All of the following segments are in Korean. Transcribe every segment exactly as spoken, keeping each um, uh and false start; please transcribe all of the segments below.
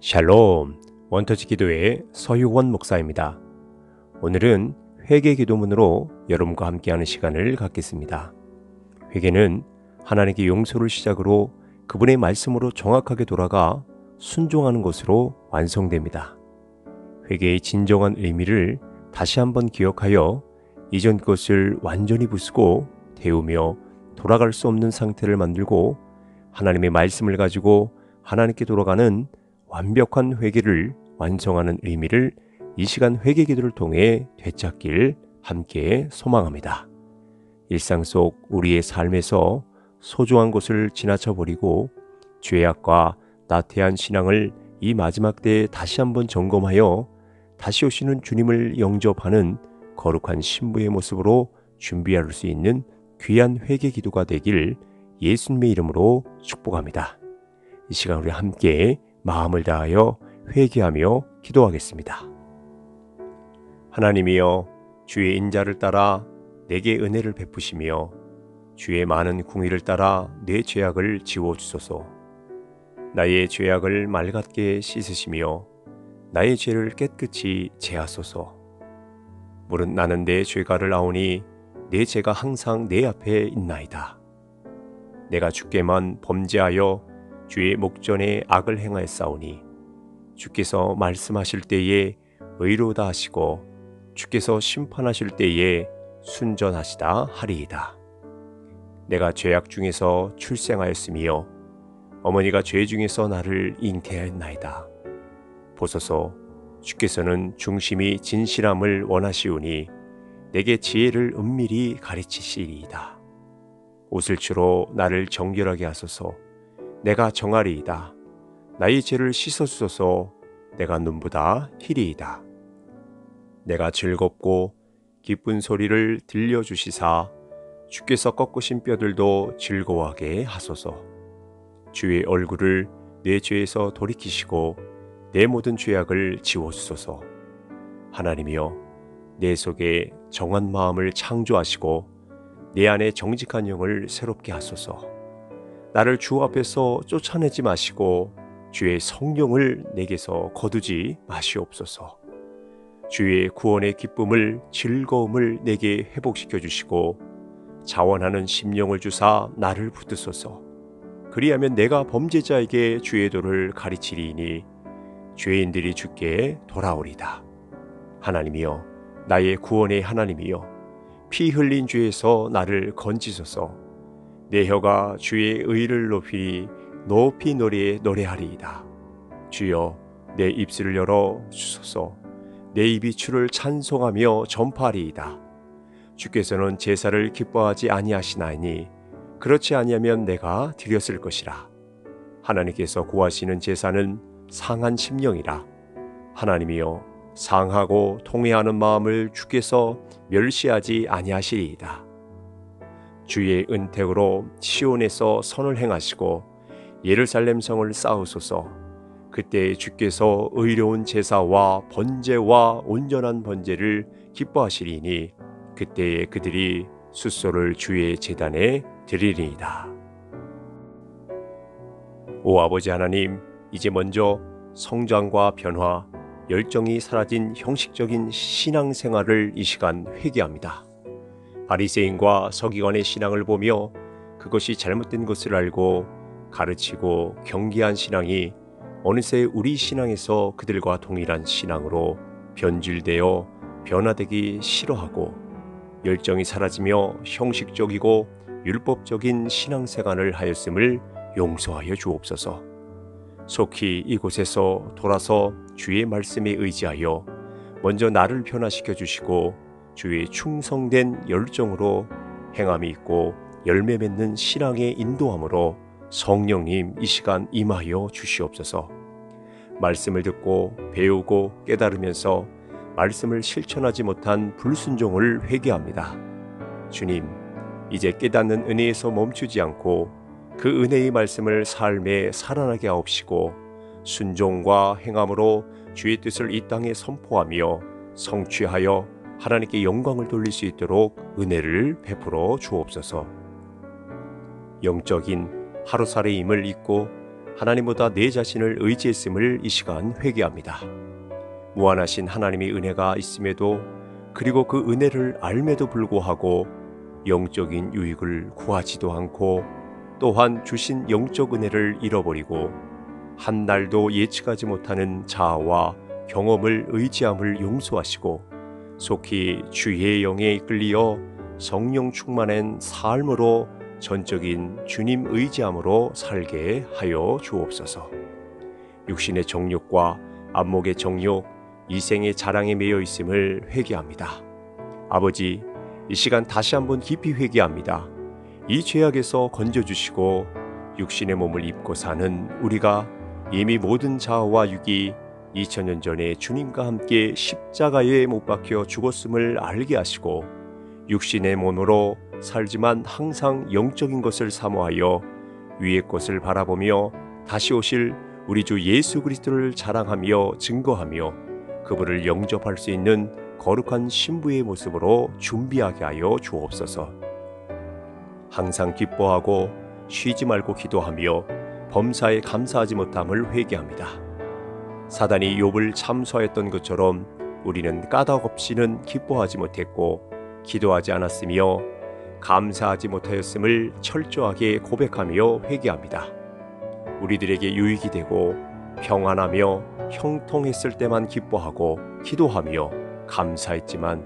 샬롬, 원터치 기도회의 서효원 목사입니다. 오늘은 회개 기도문으로 여러분과 함께하는 시간을 갖겠습니다. 회개는 하나님께 용서를 시작으로 그분의 말씀으로 정확하게 돌아가 순종하는 것으로 완성됩니다. 회개의 진정한 의미를 다시 한번 기억하여 이전 것을 완전히 부수고 데우며 돌아갈 수 없는 상태를 만들고 하나님의 말씀을 가지고 하나님께 돌아가는 완벽한 회개를 완성하는 의미를 이 시간 회개 기도를 통해 되찾길 함께 소망합니다. 일상 속 우리의 삶에서 소중한 것을 지나쳐버리고 죄악과 나태한 신앙을 이 마지막 때에 다시 한번 점검하여 다시 오시는 주님을 영접하는 거룩한 신부의 모습으로 준비할 수 있는 귀한 회개 기도가 되길 예수님의 이름으로 축복합니다. 이 시간 우리 함께 마음을 다하여 회개하며 기도하겠습니다. 하나님이여, 주의 인자를 따라 내게 은혜를 베푸시며 주의 많은 궁의를 따라 내 죄악을 지워주소서. 나의 죄악을 맑게 씻으시며 나의 죄를 깨끗이 제하소서. 무릇 나는 내 죄가를 아오니 내 죄가 항상 내 앞에 있나이다. 내가 주께만 범죄하여 주의 목전에 악을 행하였사오니 주께서 말씀하실 때에 의로다 하시고 주께서 심판하실 때에 순전하시다 하리이다. 내가 죄악 중에서 출생하였으며 어머니가 죄 중에서 나를 잉태하였나이다. 보소서, 주께서는 중심이 진실함을 원하시오니 내게 지혜를 은밀히 가르치시리이다. 웃을주로 나를 정결하게 하소서. 내가 정하리이다. 나의 죄를 씻어주소서. 내가 눈보다 희리이다. 내가 즐겁고 기쁜 소리를 들려주시사 주께서 꺾으신 뼈들도 즐거워하게 하소서. 주의 얼굴을 내 죄에서 돌이키시고 내 모든 죄악을 지워주소서. 하나님이여, 내 속에 정한 마음을 창조하시고 내 안에 정직한 영을 새롭게 하소서. 나를 주 앞에서 쫓아내지 마시고 주의 성령을 내게서 거두지 마시옵소서. 주의 구원의 기쁨을 즐거움을 내게 회복시켜 주시고 자원하는 심령을 주사 나를 붙드소서. 그리하면 내가 범죄자에게 주의 도를 가르치리니 죄인들이 주께 돌아오리다. 하나님이여, 나의 구원의 하나님이여, 피 흘린 죄에서 나를 건지소서. 내 혀가 주의 의를 높이리 높이 노래에 노래하리이다. 주여, 내 입술을 열어 주소서. 내 입이 주를 찬송하며 전파하리이다. 주께서는 제사를 기뻐하지 아니하시나니 그렇지 아니하면 내가 드렸을 것이라. 하나님께서 구하시는 제사는 상한 심령이라. 하나님이여, 상하고 통회하는 마음을 주께서 멸시하지 아니하시리이다. 주의 은택으로 시온에서 선을 행하시고 예루살렘 성을 쌓으소서. 그때 주께서 의로운 제사와 번제와 온전한 번제를 기뻐하시리니 그때에 그들이 숫소를 주의 제단에 드리리이다. 오 아버지 하나님, 이제 먼저 성장과 변화, 열정이 사라진 형식적인 신앙생활을 이 시간 회개합니다. 바리새인과 서기관의 신앙을 보며 그것이 잘못된 것을 알고 가르치고 경계한 신앙이 어느새 우리 신앙에서 그들과 동일한 신앙으로 변질되어 변화되기 싫어하고 열정이 사라지며 형식적이고 율법적인 신앙생활을 하였음을 용서하여 주옵소서. 속히 이곳에서 돌아서 주의 말씀에 의지하여 먼저 나를 변화시켜 주시고 주의 충성된 열정으로 행함이 있고 열매 맺는 신앙의 인도함으로 성령님 이 시간 임하여 주시옵소서. 말씀을 듣고 배우고 깨달으면서 말씀을 실천하지 못한 불순종을 회개합니다. 주님, 이제 깨닫는 은혜에서 멈추지 않고 그 은혜의 말씀을 삶에 살아나게 하옵시고 순종과 행함으로 주의 뜻을 이 땅에 선포하며 성취하여 하나님께 영광을 돌릴 수 있도록 은혜를 베풀어 주옵소서. 영적인 하루살이임을 잊고 하나님보다 내 자신을 의지했음을 이 시간 회개합니다. 무한하신 하나님의 은혜가 있음에도, 그리고 그 은혜를 알매도 불구하고 영적인 유익을 구하지도 않고, 또한 주신 영적 은혜를 잃어버리고 한 날도 예측하지 못하는 자아와 경험을 의지함을 용서하시고, 속히 주의 영에 이끌리어 성령 충만한 삶으로 전적인 주님 의지함으로 살게 하여 주옵소서. 육신의 정욕과 안목의 정욕, 이생의 자랑에 매여 있음을 회개합니다. 아버지, 이 시간 다시 한번 깊이 회개합니다. 이 죄악에서 건져주시고 육신의 몸을 입고 사는 우리가 이미 모든 자아와 육이 이천 년 전에 주님과 함께 십자가에 못 박혀 죽었음을 알게 하시고, 육신의 몸으로 살지만 항상 영적인 것을 사모하여 위의 것을 바라보며 다시 오실 우리 주 예수 그리스도를 자랑하며 증거하며 그분을 영접할 수 있는 거룩한 신부의 모습으로 준비하게 하여 주옵소서. 항상 기뻐하고 쉬지 말고 기도하며 범사에 감사하지 못함을 회개합니다. 사단이 욥을 참소하였던 것처럼 우리는 까닭 없이는 기뻐하지 못했고 기도하지 않았으며 감사하지 못하였음을 철저하게 고백하며 회개합니다. 우리들에게 유익이 되고 평안하며 형통했을 때만 기뻐하고 기도하며 감사했지만,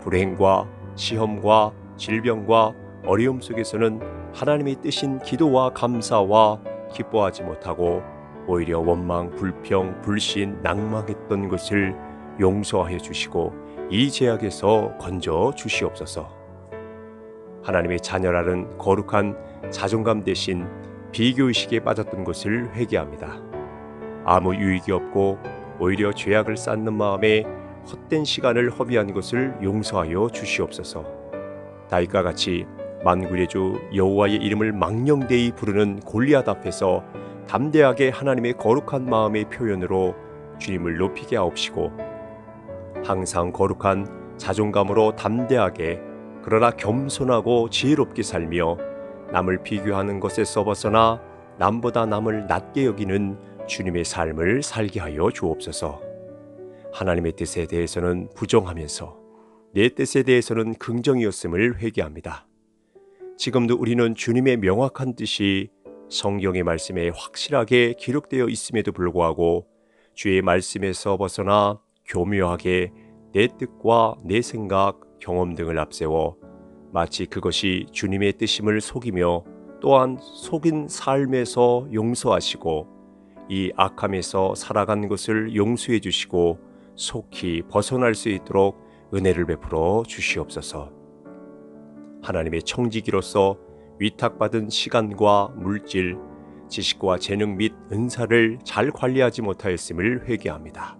불행과 시험과 질병과 어려움 속에서는 하나님의 뜻인 기도와 감사와 기뻐하지 못하고 오히려 원망, 불평, 불신, 낭망했던 것을 용서하여 주시고 이 죄악에서 건져 주시옵소서. 하나님의 자녀라는 거룩한 자존감 대신 비교의식에 빠졌던 것을 회개합니다. 아무 유익이 없고 오히려 죄악을 쌓는 마음에 헛된 시간을 허비한 것을 용서하여 주시옵소서. 다윗과 같이 만군의 주 여호와의 이름을 망령되이 부르는 골리앗 앞에서 담대하게 하나님의 거룩한 마음의 표현으로 주님을 높이게 하옵시고, 항상 거룩한 자존감으로 담대하게, 그러나 겸손하고 지혜롭게 살며 남을 비교하는 것에서 벗어나 남보다 남을 낮게 여기는 주님의 삶을 살게 하여 주옵소서. 하나님의 뜻에 대해서는 부정하면서 내 뜻에 대해서는 긍정이었음을 회개합니다. 지금도 우리는 주님의 명확한 뜻이 성경의 말씀에 확실하게 기록되어 있음에도 불구하고 주의 말씀에서 벗어나 교묘하게 내 뜻과 내 생각, 경험 등을 앞세워 마치 그것이 주님의 뜻임을 속이며, 또한 속인 삶에서 용서하시고 이 악함에서 살아간 것을 용서해 주시고 속히 벗어날 수 있도록 은혜를 베풀어 주시옵소서. 하나님의 청지기로서 위탁받은 시간과 물질, 지식과 재능 및 은사를 잘 관리하지 못하였음을 회개합니다.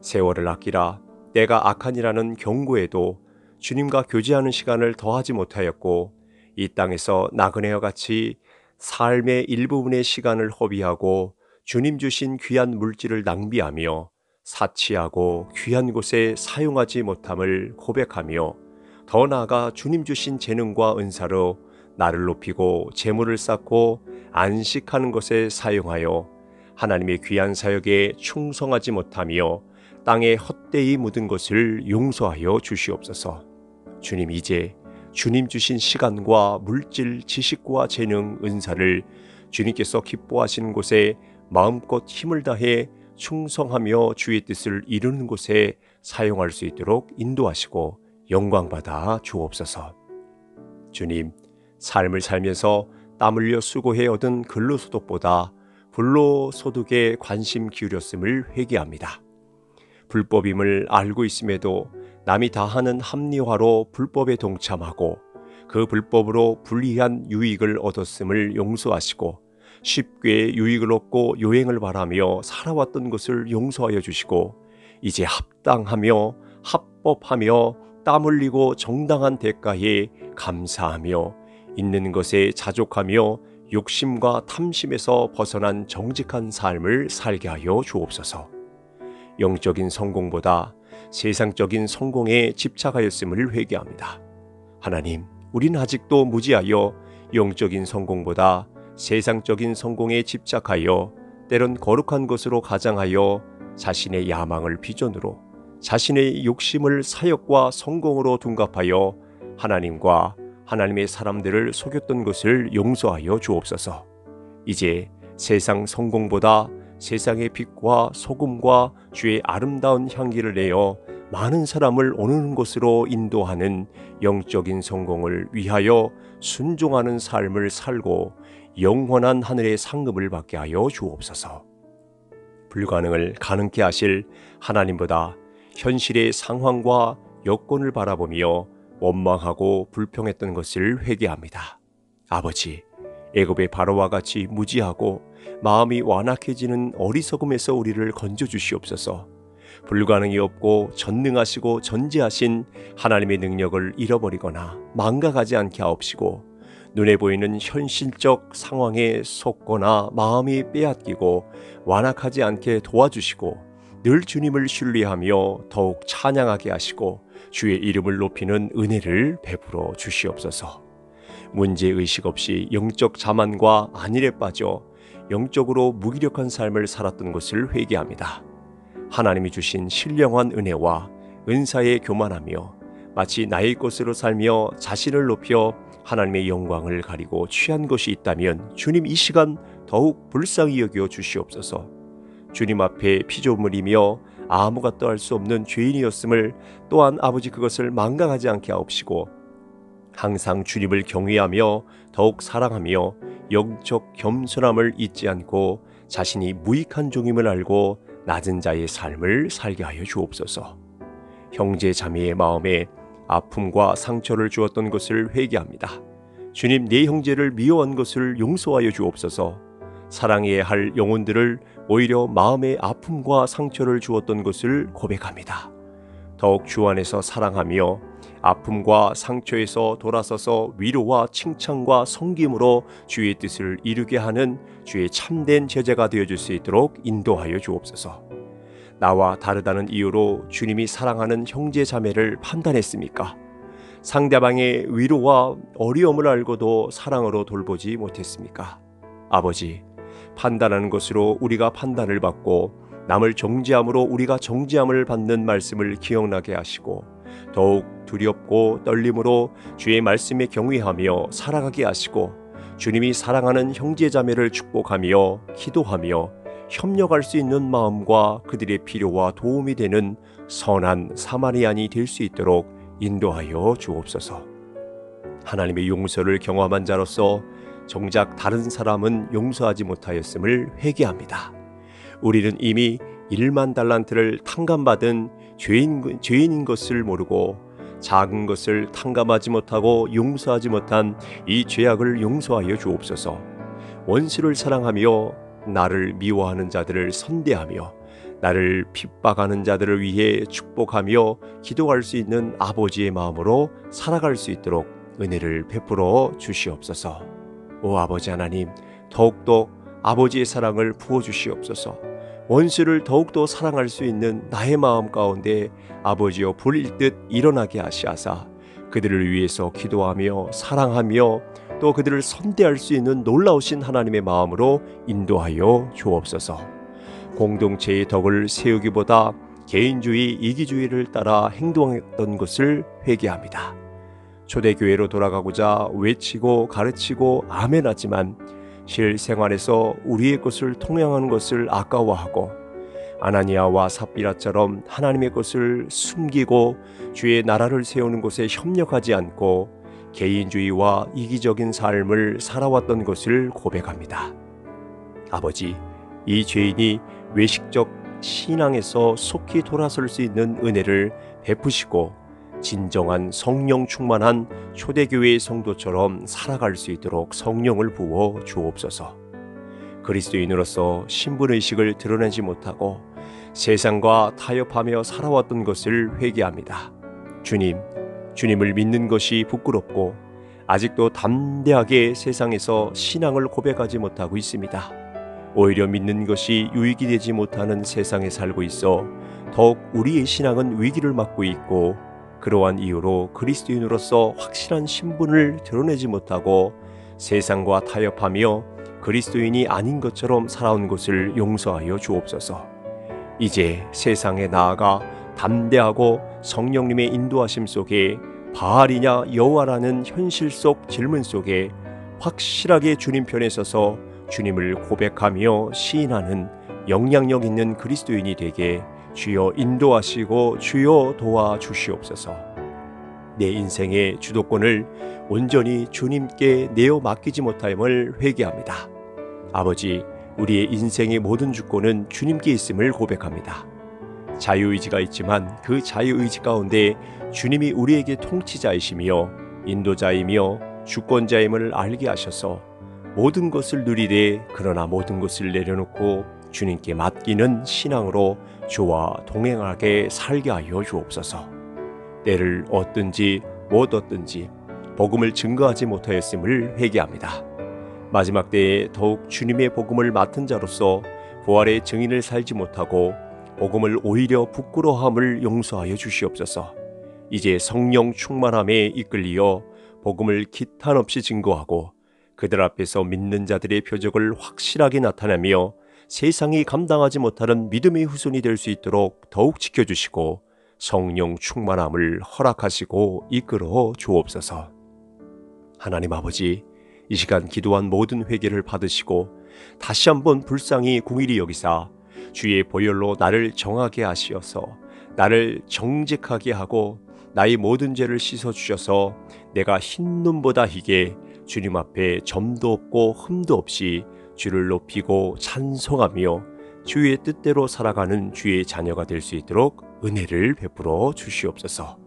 세월을 아끼라, 때가 악하니라는 경고에도 주님과 교제하는 시간을 더하지 못하였고, 이 땅에서 나그네와 같이 삶의 일부분의 시간을 허비하고 주님 주신 귀한 물질을 낭비하며 사치하고 귀한 곳에 사용하지 못함을 고백하며, 더 나아가 주님 주신 재능과 은사로 나를 높이고 재물을 쌓고 안식하는 것에 사용하여 하나님의 귀한 사역에 충성하지 못하며 땅에 헛되이 묻은 것을 용서하여 주시옵소서. 주님, 이제 주님 주신 시간과 물질, 지식과 재능, 은사를 주님께서 기뻐하시는 곳에 마음껏 힘을 다해 충성하며 주의 뜻을 이루는 곳에 사용할 수 있도록 인도하시고 영광받아 주옵소서. 주님, 삶을 살면서 땀 흘려 수고해 얻은 근로소득보다 불로소득에 관심 기울였음을 회개합니다. 불법임을 알고 있음에도 남이 다 하는 합리화로 불법에 동참하고 그 불법으로 불리한 유익을 얻었음을 용서하시고, 쉽게 유익을 얻고 요행을 바라며 살아왔던 것을 용서하여 주시고, 이제 합당하며 합법하며 땀 흘리고 정당한 대가에 감사하며 있는 것에 자족하며 욕심과 탐심에서 벗어난 정직한 삶을 살게 하여 주옵소서. 영적인 성공보다 세상적인 성공에 집착하였음을 회개합니다. 하나님, 우린 아직도 무지하여 영적인 성공보다 세상적인 성공에 집착하여 때론 거룩한 것으로 가장하여 자신의 야망을 비전으로 자신의 욕심을 사역과 성공으로 둔갑하여 하나님과 하나님의 사람들을 속였던 것을 용서하여 주옵소서. 이제 세상 성공보다 세상의 빛과 소금과 주의 아름다운 향기를 내어 많은 사람을 오는 곳으로 인도하는 영적인 성공을 위하여 순종하는 삶을 살고 영원한 하늘의 상급을 받게 하여 주옵소서. 불가능을 가능케 하실 하나님보다 현실의 상황과 여건을 바라보며 원망하고 불평했던 것을 회개합니다. 아버지, 애굽의 바로와 같이 무지하고 마음이 완악해지는 어리석음에서 우리를 건져주시옵소서. 불가능이 없고 전능하시고 전지하신 하나님의 능력을 잃어버리거나 망각하지 않게 하옵시고, 눈에 보이는 현실적 상황에 속거나 마음이 빼앗기고 완악하지 않게 도와주시고, 늘 주님을 신뢰하며 더욱 찬양하게 하시고 주의 이름을 높이는 은혜를 베풀어 주시옵소서. 문제의식 없이 영적 자만과 안일에 빠져 영적으로 무기력한 삶을 살았던 것을 회개합니다. 하나님이 주신 신령한 은혜와 은사에 교만하며 마치 나의 것으로 살며 자신을 높여 하나님의 영광을 가리고 취한 것이 있다면 주님 이 시간 더욱 불쌍히 여겨 주시옵소서. 주님 앞에 피조물이며 아무것도 할 수 없는 죄인이었음을 또한 아버지 그것을 망각하지 않게 하옵시고, 항상 주님을 경외하며 더욱 사랑하며 영적 겸손함을 잊지 않고 자신이 무익한 종임을 알고 낮은 자의 삶을 살게 하여 주옵소서. 형제 자매의 마음에 아픔과 상처를 주었던 것을 회개합니다. 주님, 내 형제를 미워한 것을 용서하여 주옵소서. 사랑해야 할 영혼들을 오히려 마음의 아픔과 상처를 주었던 것을 고백합니다. 더욱 주 안에서 사랑하며 아픔과 상처에서 돌아서서 위로와 칭찬과 섬김으로 주의 뜻을 이루게 하는 주의 참된 제자가 되어줄 수 있도록 인도하여 주옵소서. 나와 다르다는 이유로 주님이 사랑하는 형제 자매를 판단했습니까? 상대방의 위로와 어려움을 알고도 사랑으로 돌보지 못했습니까? 아버지, 판단하는 것으로 우리가 판단을 받고 남을 정죄함으로 우리가 정죄함을 받는 말씀을 기억나게 하시고, 더욱 두렵고 떨림으로 주의 말씀에 경외하며 살아가게 하시고, 주님이 사랑하는 형제자매를 축복하며 기도하며 협력할 수 있는 마음과 그들의 필요와 도움이 되는 선한 사마리안이 될 수 있도록 인도하여 주옵소서. 하나님의 용서를 경험한 자로서 정작 다른 사람은 용서하지 못하였음을 회개합니다. 우리는 이미 일만 달란트를 탕감받은 죄인, 죄인인 것을 모르고 작은 것을 탕감하지 못하고 용서하지 못한 이 죄악을 용서하여 주옵소서. 원수를 사랑하며 나를 미워하는 자들을 선대하며 나를 핍박하는 자들을 위해 축복하며 기도할 수 있는 아버지의 마음으로 살아갈 수 있도록 은혜를 베풀어 주시옵소서. 오 아버지 하나님, 더욱더 아버지의 사랑을 부어주시옵소서. 원수를 더욱더 사랑할 수 있는 나의 마음 가운데 아버지여 불일 듯 일어나게 하시아사, 그들을 위해서 기도하며 사랑하며 또 그들을 선대할 수 있는 놀라우신 하나님의 마음으로 인도하여 주옵소서. 공동체의 덕을 세우기보다 개인주의, 이기주의를 따라 행동했던 것을 회개합니다. 초대교회로 돌아가고자 외치고 가르치고 아멘하지만 실생활에서 우리의 것을 통용하는 것을 아까워하고, 아나니아와 삽비라처럼 하나님의 것을 숨기고 주의 나라를 세우는 곳에 협력하지 않고 개인주의와 이기적인 삶을 살아왔던 것을 고백합니다. 아버지, 이 죄인이 외식적 신앙에서 속히 돌아설 수 있는 은혜를 베푸시고 진정한 성령 충만한 초대교회의 성도처럼 살아갈 수 있도록 성령을 부어 주옵소서. 그리스도인으로서 신분의식을 드러내지 못하고 세상과 타협하며 살아왔던 것을 회개합니다. 주님, 주님을 믿는 것이 부끄럽고 아직도 담대하게 세상에서 신앙을 고백하지 못하고 있습니다. 오히려 믿는 것이 유익이 되지 못하는 세상에 살고 있어 더욱 우리의 신앙은 위기를 맞고 있고, 그러한 이유로 그리스도인으로서 확실한 신분을 드러내지 못하고 세상과 타협하며 그리스도인이 아닌 것처럼 살아온 것을 용서하여 주옵소서. 이제 세상에 나아가 담대하고 성령님의 인도하심 속에 바알이냐 여호와라는 현실 속 질문 속에 확실하게 주님 편에 서서 주님을 고백하며 시인하는 영향력 있는 그리스도인이 되게 주여 인도하시고 주여 도와주시옵소서. 내 인생의 주도권을 온전히 주님께 내어 맡기지 못함을 회개합니다. 아버지, 우리의 인생의 모든 주권은 주님께 있음을 고백합니다. 자유의지가 있지만 그 자유의지 가운데 주님이 우리에게 통치자이시며 인도자이며 주권자임을 알게 하셔서 모든 것을 누리되 그러나 모든 것을 내려놓고 주님께 맡기는 신앙으로 주와 동행하게 살게 하여 주옵소서. 때를 얻든지 못 얻든지 복음을 증거하지 못하였음을 회개합니다. 마지막 때에 더욱 주님의 복음을 맡은 자로서 부활의 증인을 살지 못하고 복음을 오히려 부끄러워함을 용서하여 주시옵소서. 이제 성령 충만함에 이끌리어 복음을 기탄 없이 증거하고 그들 앞에서 믿는 자들의 표적을 확실하게 나타내며 세상이 감당하지 못하는 믿음의 후손이 될 수 있도록 더욱 지켜주시고 성령 충만함을 허락하시고 이끌어 주옵소서. 하나님 아버지, 이 시간 기도한 모든 회개를 받으시고 다시 한번 불쌍히 궁일이 여기사 주의 보혈로 나를 정하게 하시어서 나를 정직하게 하고 나의 모든 죄를 씻어주셔서 내가 흰 눈보다 희게 주님 앞에 점도 없고 흠도 없이 주를 높이고 찬송하며 주의 뜻대로 살아가는 주의 자녀가 될 수 있도록 은혜를 베풀어 주시옵소서.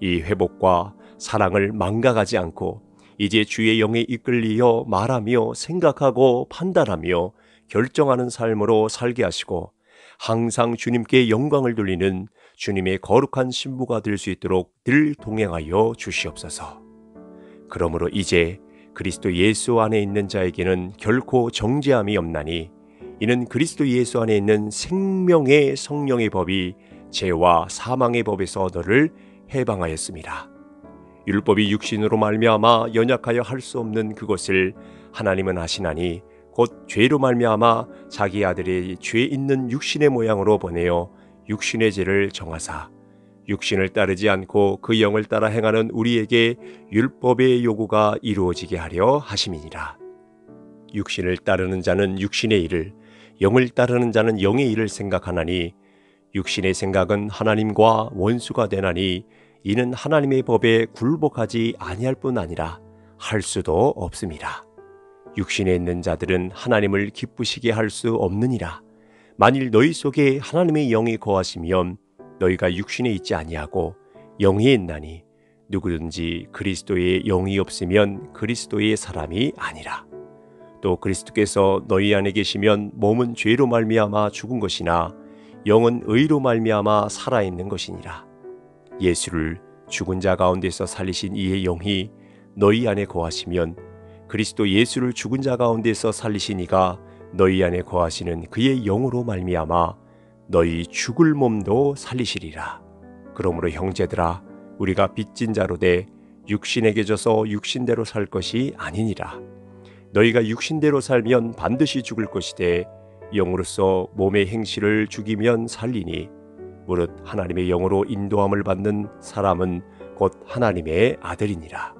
이 회복과 사랑을 망각하지 않고 이제 주의 영에 이끌리어 말하며 생각하고 판단하며 결정하는 삶으로 살게 하시고 항상 주님께 영광을 돌리는 주님의 거룩한 신부가 될 수 있도록 늘 동행하여 주시옵소서. 그러므로 이제 그리스도 예수 안에 있는 자에게는 결코 정죄함이 없나니 이는 그리스도 예수 안에 있는 생명의 성령의 법이 죄와 사망의 법에서 너를 해방하였습니다. 율법이 육신으로 말미암아 연약하여 할 수 없는 그것을 하나님은 아시나니 곧 죄로 말미암아 자기 아들의 죄 있는 육신의 모양으로 보내어 육신의 죄를 정하사 육신을 따르지 않고 그 영을 따라 행하는 우리에게 율법의 요구가 이루어지게 하려 하심이니라. 육신을 따르는 자는 육신의 일을, 영을 따르는 자는 영의 일을 생각하나니 육신의 생각은 하나님과 원수가 되나니 이는 하나님의 법에 굴복하지 아니할 뿐 아니라 할 수도 없습니다. 육신에 있는 자들은 하나님을 기쁘시게 할 수 없느니라. 만일 너희 속에 하나님의 영이 거하시면 너희가 육신에 있지 아니하고 영이 있나니 누구든지 그리스도의 영이 없으면 그리스도의 사람이 아니라. 또 그리스도께서 너희 안에 계시면 몸은 죄로 말미암아 죽은 것이나 영은 의로 말미암아 살아있는 것이니라. 예수를 죽은 자 가운데서 살리신 이의 영이 너희 안에 거하시면 그리스도 예수를 죽은 자 가운데서 살리신 이가 너희 안에 거하시는 그의 영으로 말미암아 너희 죽을 몸도 살리시리라. 그러므로 형제들아, 우리가 빚진 자로 돼 육신에게 져서 육신대로 살 것이 아니니라. 너희가 육신대로 살면 반드시 죽을 것이되 영으로서 몸의 행실을 죽이면 살리니 무릇 하나님의 영으로 인도함을 받는 사람은 곧 하나님의 아들이니라.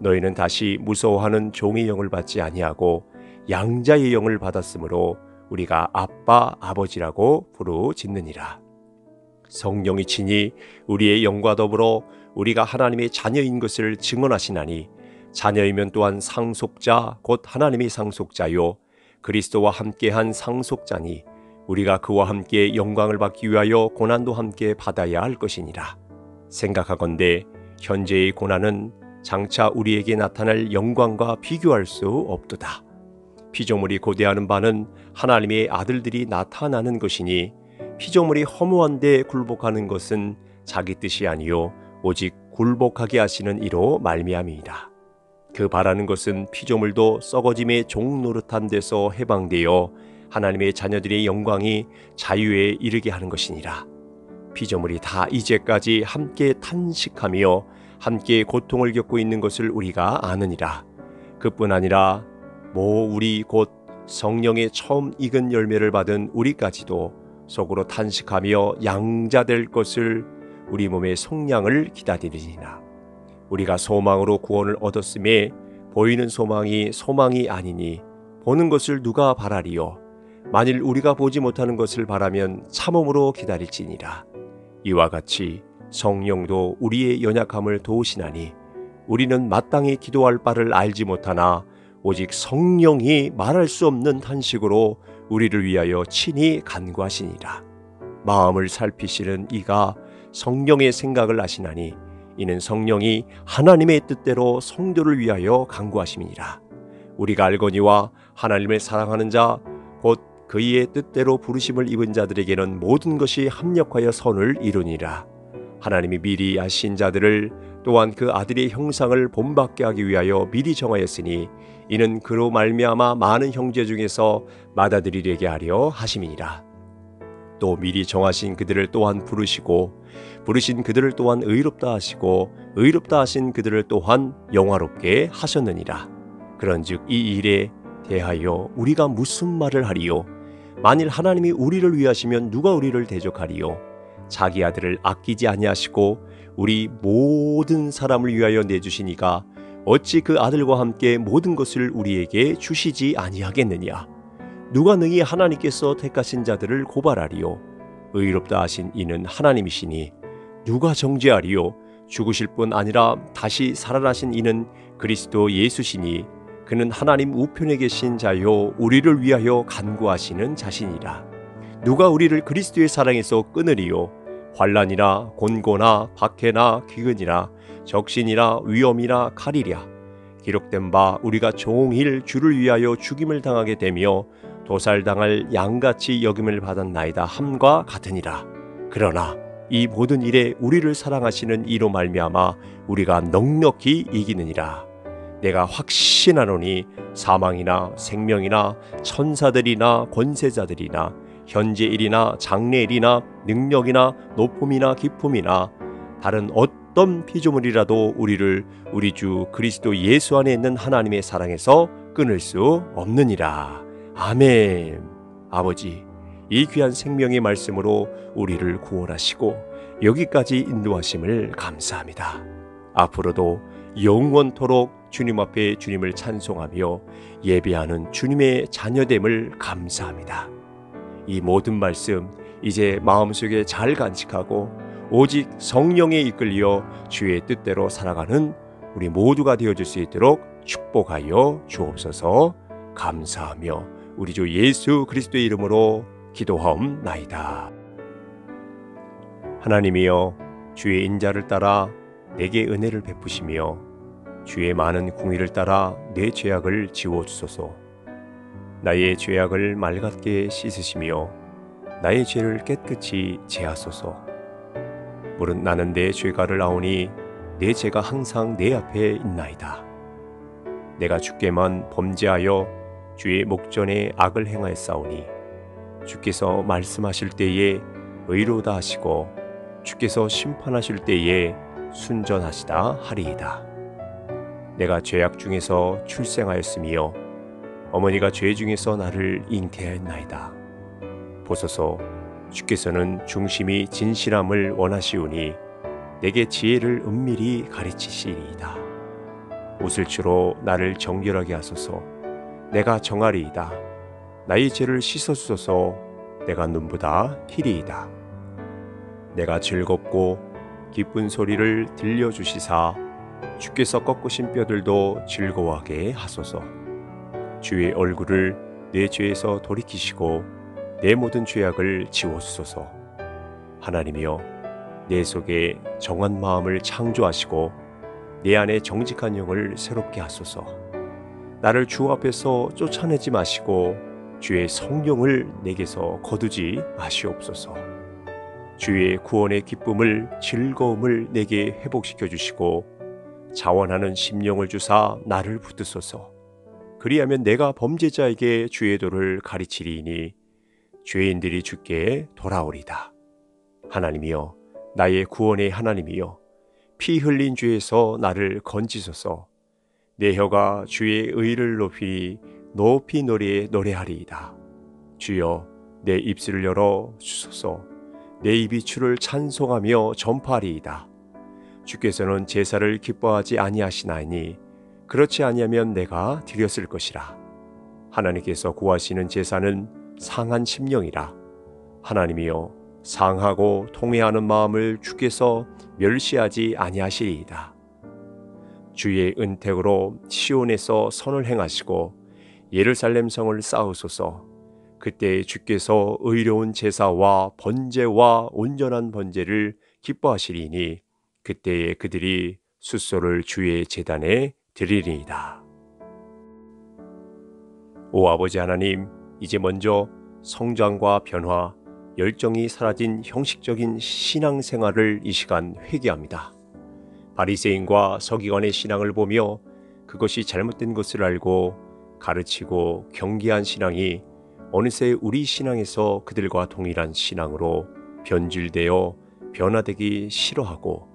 너희는 다시 무서워하는 종의 영을 받지 아니하고 양자의 영을 받았으므로 우리가 아빠, 아버지라고 부르짖느니라. 성령이 친히 우리의 영과 더불어 우리가 하나님의 자녀인 것을 증언하시나니 자녀이면 또한 상속자, 곧 하나님의 상속자요 그리스도와 함께한 상속자니 우리가 그와 함께 영광을 받기 위하여 고난도 함께 받아야 할 것이니라. 생각하건대 현재의 고난은 장차 우리에게 나타날 영광과 비교할 수 없도다. 피조물이 고대하는 바는 하나님의 아들들이 나타나는 것이니 피조물이 허무한 데 굴복하는 것은 자기 뜻이 아니요 오직 굴복하게 하시는 이로 말미암이니라. 그 바라는 것은 피조물도 썩어짐의 종 노릇한 데서 해방되어 하나님의 자녀들의 영광이 자유에 이르게 하는 것이니라. 피조물이 다 이제까지 함께 탄식하며 함께 고통을 겪고 있는 것을 우리가 아느니라. 그뿐 아니라 모 우리 곧 성령의 처음 익은 열매를 받은 우리까지도 속으로 탄식하며 양자될 것을 우리 몸의 속량을 기다리리니라. 우리가 소망으로 구원을 얻었음에 보이는 소망이 소망이 아니니 보는 것을 누가 바라리요? 만일 우리가 보지 못하는 것을 바라면 참음으로 기다릴지니라. 이와 같이 성령도 우리의 연약함을 도우시나니 우리는 마땅히 기도할 바를 알지 못하나 오직 성령이 말할 수 없는 탄식으로 우리를 위하여 친히 간구하시니라. 마음을 살피시는 이가 성령의 생각을 아시나니 이는 성령이 하나님의 뜻대로 성도를 위하여 간구하심이니라. 우리가 알거니와 하나님을 사랑하는 자 곧 그의 뜻대로 부르심을 입은 자들에게는 모든 것이 합력하여 선을 이루니라. 하나님이 미리 아신 자들을 또한 그 아들의 형상을 본받게 하기 위하여 미리 정하였으니 이는 그로 말미암아 많은 형제 중에서 받아들이려게 하려 하심이니라. 또 미리 정하신 그들을 또한 부르시고 부르신 그들을 또한 의롭다 하시고 의롭다 하신 그들을 또한 영화롭게 하셨느니라. 그런즉 이 일에 대하여 우리가 무슨 말을 하리요? 만일 하나님이 우리를 위하시면 누가 우리를 대적하리요? 자기 아들을 아끼지 아니하시고 우리 모든 사람을 위하여 내주시니가 어찌 그 아들과 함께 모든 것을 우리에게 주시지 아니하겠느냐? 누가 능히 하나님께서 택하신 자들을 고발하리요? 의롭다 하신 이는 하나님이시니 누가 정죄하리요? 죽으실 뿐 아니라 다시 살아나신 이는 그리스도 예수시니 그는 하나님 우편에 계신 자요 우리를 위하여 간구하시는 자시니라. 누가 우리를 그리스도의 사랑에서 끊으리요? 환난이나 곤고나 박해나 기근이나 적신이나 위험이나 칼이랴. 기록된 바 우리가 종일 주를 위하여 죽임을 당하게 되며 도살당할 양같이 여김을 받았나이다 함과 같으니라. 그러나 이 모든 일에 우리를 사랑하시는 이로 말미암아 우리가 넉넉히 이기느니라. 내가 확신하노니 사망이나 생명이나 천사들이나 권세자들이나 현재일이나 장래일이나 능력이나 높음이나 기품이나 다른 어떤 피조물이라도 우리를 우리 주 그리스도 예수 안에 있는 하나님의 사랑에서 끊을 수 없느니라. 아멘. 아버지, 이 귀한 생명의 말씀으로 우리를 구원하시고 여기까지 인도하심을 감사합니다. 앞으로도 영원토록 주님 앞에 주님을 찬송하며 예배하는 주님의 자녀됨을 감사합니다. 이 모든 말씀 이제 마음속에 잘 간직하고 오직 성령에 이끌려 주의 뜻대로 살아가는 우리 모두가 되어줄 수 있도록 축복하여 주옵소서. 감사하며 우리 주 예수 그리스도의 이름으로 기도하옵나이다. 하나님이여, 주의 인자를 따라 내게 은혜를 베푸시며 주의 많은 공의를 따라 내 죄악을 지워주소서. 나의 죄악을 맑게 씻으시며 나의 죄를 깨끗이 제하소서. 물은 나는 내 죄가를 아오니 내 죄가 항상 내 앞에 있나이다. 내가 주께만 범죄하여 주의 목전에 악을 행하였사오니 주께서 말씀하실 때에 의로다 하시고 주께서 심판하실 때에 순전하시다 하리이다. 내가 죄악 중에서 출생하였으며 어머니가 죄 중에서 나를 잉태하였나이다. 보소서, 주께서는 중심이 진실함을 원하시오니 내게 지혜를 은밀히 가르치시리이다. 웃을주로 나를 정결하게 하소서. 내가 정하리이다. 나의 죄를 씻어주소서. 내가 눈보다 희리이다. 내가 즐겁고 기쁜 소리를 들려주시사 주께서 꺾으신 뼈들도 즐거워하게 하소서. 주의 얼굴을 내 죄에서 돌이키시고 내 모든 죄악을 지워주소서. 하나님이여, 내 속에 정한 마음을 창조하시고 내 안에 정직한 영을 새롭게 하소서. 나를 주 앞에서 쫓아내지 마시고 주의 성령을 내게서 거두지 마시옵소서. 주의 구원의 기쁨을 즐거움을 내게 회복시켜 주시고 자원하는 심령을 주사 나를 붙드소서. 그리하면 내가 범죄자에게 주의 도를 가르치리니 죄인들이 주께 돌아오리다. 하나님이여, 나의 구원의 하나님이여, 피 흘린 죄에서 나를 건지소서. 내 혀가 주의 의를 높이 높이 노래, 노래하리이다. 주여 내 입술을 열어 주소서. 내 입이 주를 찬송하며 전파하리이다. 주께서는 제사를 기뻐하지 아니하시나니 그렇지 아니하면 내가 드렸을 것이라. 하나님께서 구하시는 제사는 상한 심령이라. 하나님이여 상하고 통회하는 마음을 주께서 멸시하지 아니하시리이다. 주의 은택으로 시온에서 선을 행하시고 예루살렘 성을 쌓으소서. 그때 주께서 의로운 제사와 번제와 온전한 번제를 기뻐하시리니 그때에 그들이 숫소를 주의 제단에 드리리이다. 오 아버지 하나님, 이제 먼저 성장과 변화, 열정이 사라진 형식적인 신앙생활을 이 시간 회개합니다. 바리새인과 서기관의 신앙을 보며 그것이 잘못된 것을 알고 가르치고 경계한 신앙이 어느새 우리 신앙에서 그들과 동일한 신앙으로 변질되어 변화되기 싫어하고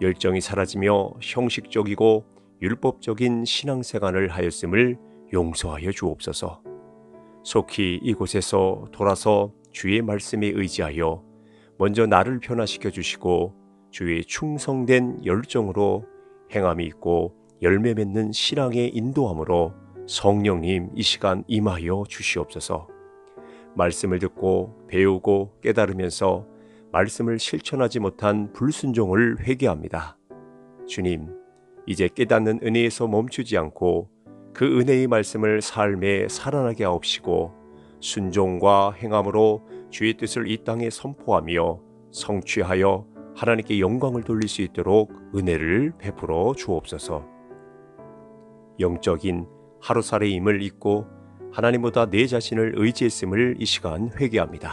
열정이 사라지며 형식적이고 율법적인 신앙생활을 하였음을 용서하여 주옵소서. 속히 이곳에서 돌아서 주의 말씀에 의지하여 먼저 나를 변화시켜 주시고 주의 충성된 열정으로 행함이 있고 열매 맺는 신앙의 인도함으로 성령님 이 시간 임하여 주시옵소서. 말씀을 듣고 배우고 깨달으면서 말씀을 실천하지 못한 불순종을 회개합니다. 주님, 이제 깨닫는 은혜에서 멈추지 않고 그 은혜의 말씀을 삶에 살아나게 하옵시고 순종과 행함으로 주의 뜻을 이 땅에 선포하며 성취하여 하나님께 영광을 돌릴 수 있도록 은혜를 베풀어 주옵소서. 영적인 하루살이임을 잊고 하나님보다 내 자신을 의지했음을 이 시간 회개합니다.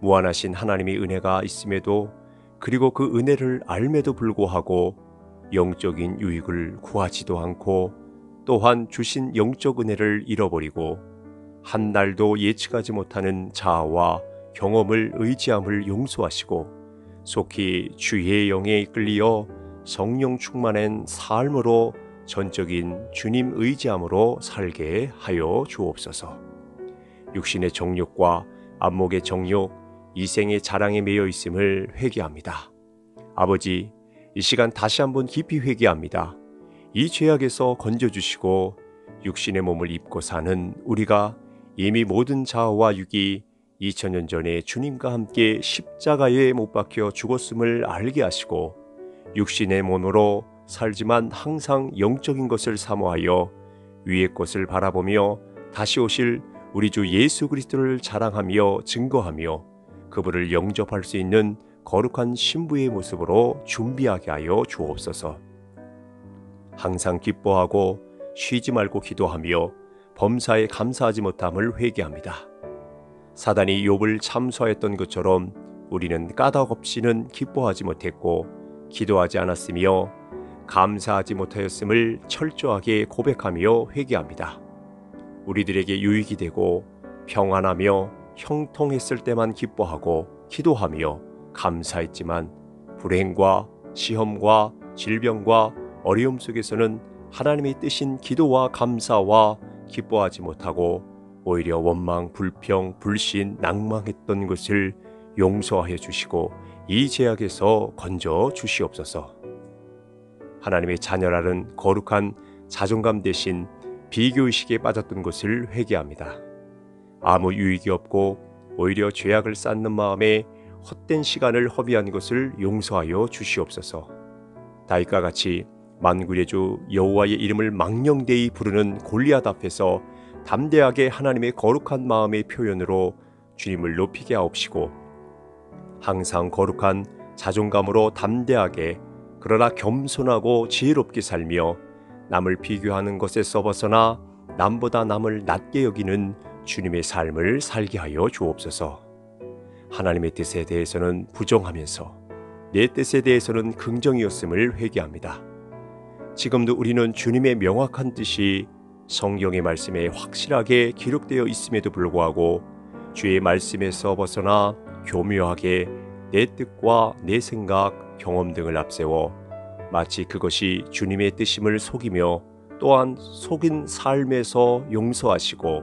무한하신 하나님의 은혜가 있음에도 그리고 그 은혜를 알매도 불구하고 영적인 유익을 구하지도 않고 또한 주신 영적 은혜를 잃어버리고 한 날도 예측하지 못하는 자아와 경험을 의지함을 용서하시고 속히 주의 영에 이끌리어 성령 충만한 삶으로 전적인 주님 의지함으로 살게 하여 주옵소서. 육신의 정욕과 안목의 정욕, 이생의 자랑에 매여 있음을 회개합니다. 아버지, 이 시간 다시 한번 깊이 회개합니다. 이 죄악에서 건져주시고 육신의 몸을 입고 사는 우리가 이미 모든 자아와 육이 이천 년 전에 주님과 함께 십자가에 못 박혀 죽었음을 알게 하시고 육신의 몸으로 살지만 항상 영적인 것을 사모하여 위의 것을 바라보며 다시 오실 우리 주 예수 그리스도를 자랑하며 증거하며 그분을 영접할 수 있는 거룩한 신부의 모습으로 준비하게 하여 주옵소서. 항상 기뻐하고 쉬지 말고 기도하며 범사에 감사하지 못함을 회개합니다. 사단이 욥을 참소하였던 것처럼 우리는 까닭 없이는 기뻐하지 못했고 기도하지 않았으며 감사하지 못하였음을 철저하게 고백하며 회개합니다. 우리들에게 유익이 되고 평안하며 형통했을 때만 기뻐하고 기도하며 감사했지만 불행과 시험과 질병과 어려움 속에서는 하나님의 뜻인 기도와 감사와 기뻐하지 못하고 오히려 원망, 불평, 불신, 낭망했던 것을 용서하여 주시고 이 죄악에서 건져 주시옵소서. 하나님의 자녀라는 거룩한 자존감 대신 비교의식에 빠졌던 것을 회개합니다. 아무 유익이 없고 오히려 죄악을 쌓는 마음에 헛된 시간을 허비한 것을 용서하여 주시옵소서. 다윗과 같이 만군의 주 여호와의 이름을 망령되이 부르는 골리앗 앞에서 담대하게 하나님의 거룩한 마음의 표현으로 주님을 높이게 하옵시고 항상 거룩한 자존감으로 담대하게 그러나 겸손하고 지혜롭게 살며 남을 비교하는 것에서 벗어나 남보다 남을 낮게 여기는 주님의 삶을 살게 하여 주옵소서. 하나님의 뜻에 대해서는 부정하면서 내 뜻에 대해서는 긍정이었음을 회개합니다. 지금도 우리는 주님의 명확한 뜻이 성경의 말씀에 확실하게 기록되어 있음에도 불구하고 주의 말씀에서 벗어나 교묘하게 내 뜻과 내 생각, 경험 등을 앞세워 마치 그것이 주님의 뜻임을 속이며 또한 속인 삶에서 용서하시고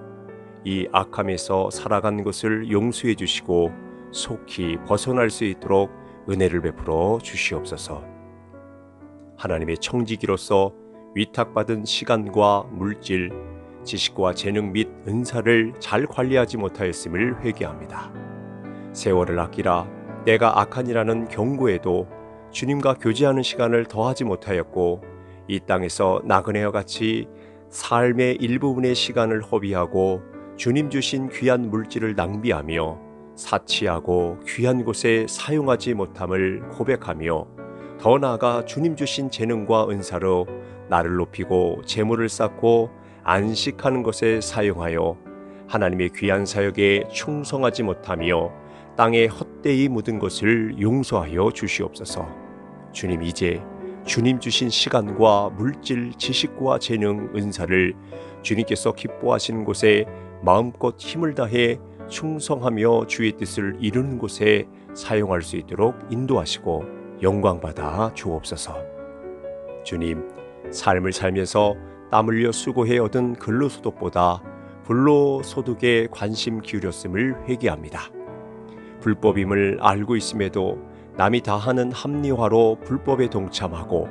이 악함에서 살아간 것을 용서해 주시고 속히 벗어날 수 있도록 은혜를 베풀어 주시옵소서. 하나님의 청지기로서 위탁받은 시간과 물질, 지식과 재능 및 은사를 잘 관리하지 못하였음을 회개합니다. 세월을 아끼라 내가 악하니라는 경고에도 주님과 교제하는 시간을 더하지 못하였고 이 땅에서 나그네와 같이 삶의 일부분의 시간을 허비하고 주님 주신 귀한 물질을 낭비하며 사치하고 귀한 곳에 사용하지 못함을 고백하며 더 나아가 주님 주신 재능과 은사로 나를 높이고 재물을 쌓고 안식하는 것에 사용하여 하나님의 귀한 사역에 충성하지 못하며 땅에 헛되이 묻은 것을 용서하여 주시옵소서. 주님, 이제 주님 주신 시간과 물질, 지식과 재능, 은사를 주님께서 기뻐하시는 곳에 마음껏 힘을 다해 충성하며 주의 뜻을 이루는 곳에 사용할 수 있도록 인도하시고 영광받아 주옵소서. 주님, 삶을 살면서 땀 흘려 수고해 얻은 근로소득보다 불로소득에 관심 기울였음을 회개합니다. 불법임을 알고 있음에도 남이 다 하는 합리화로 불법에 동참하고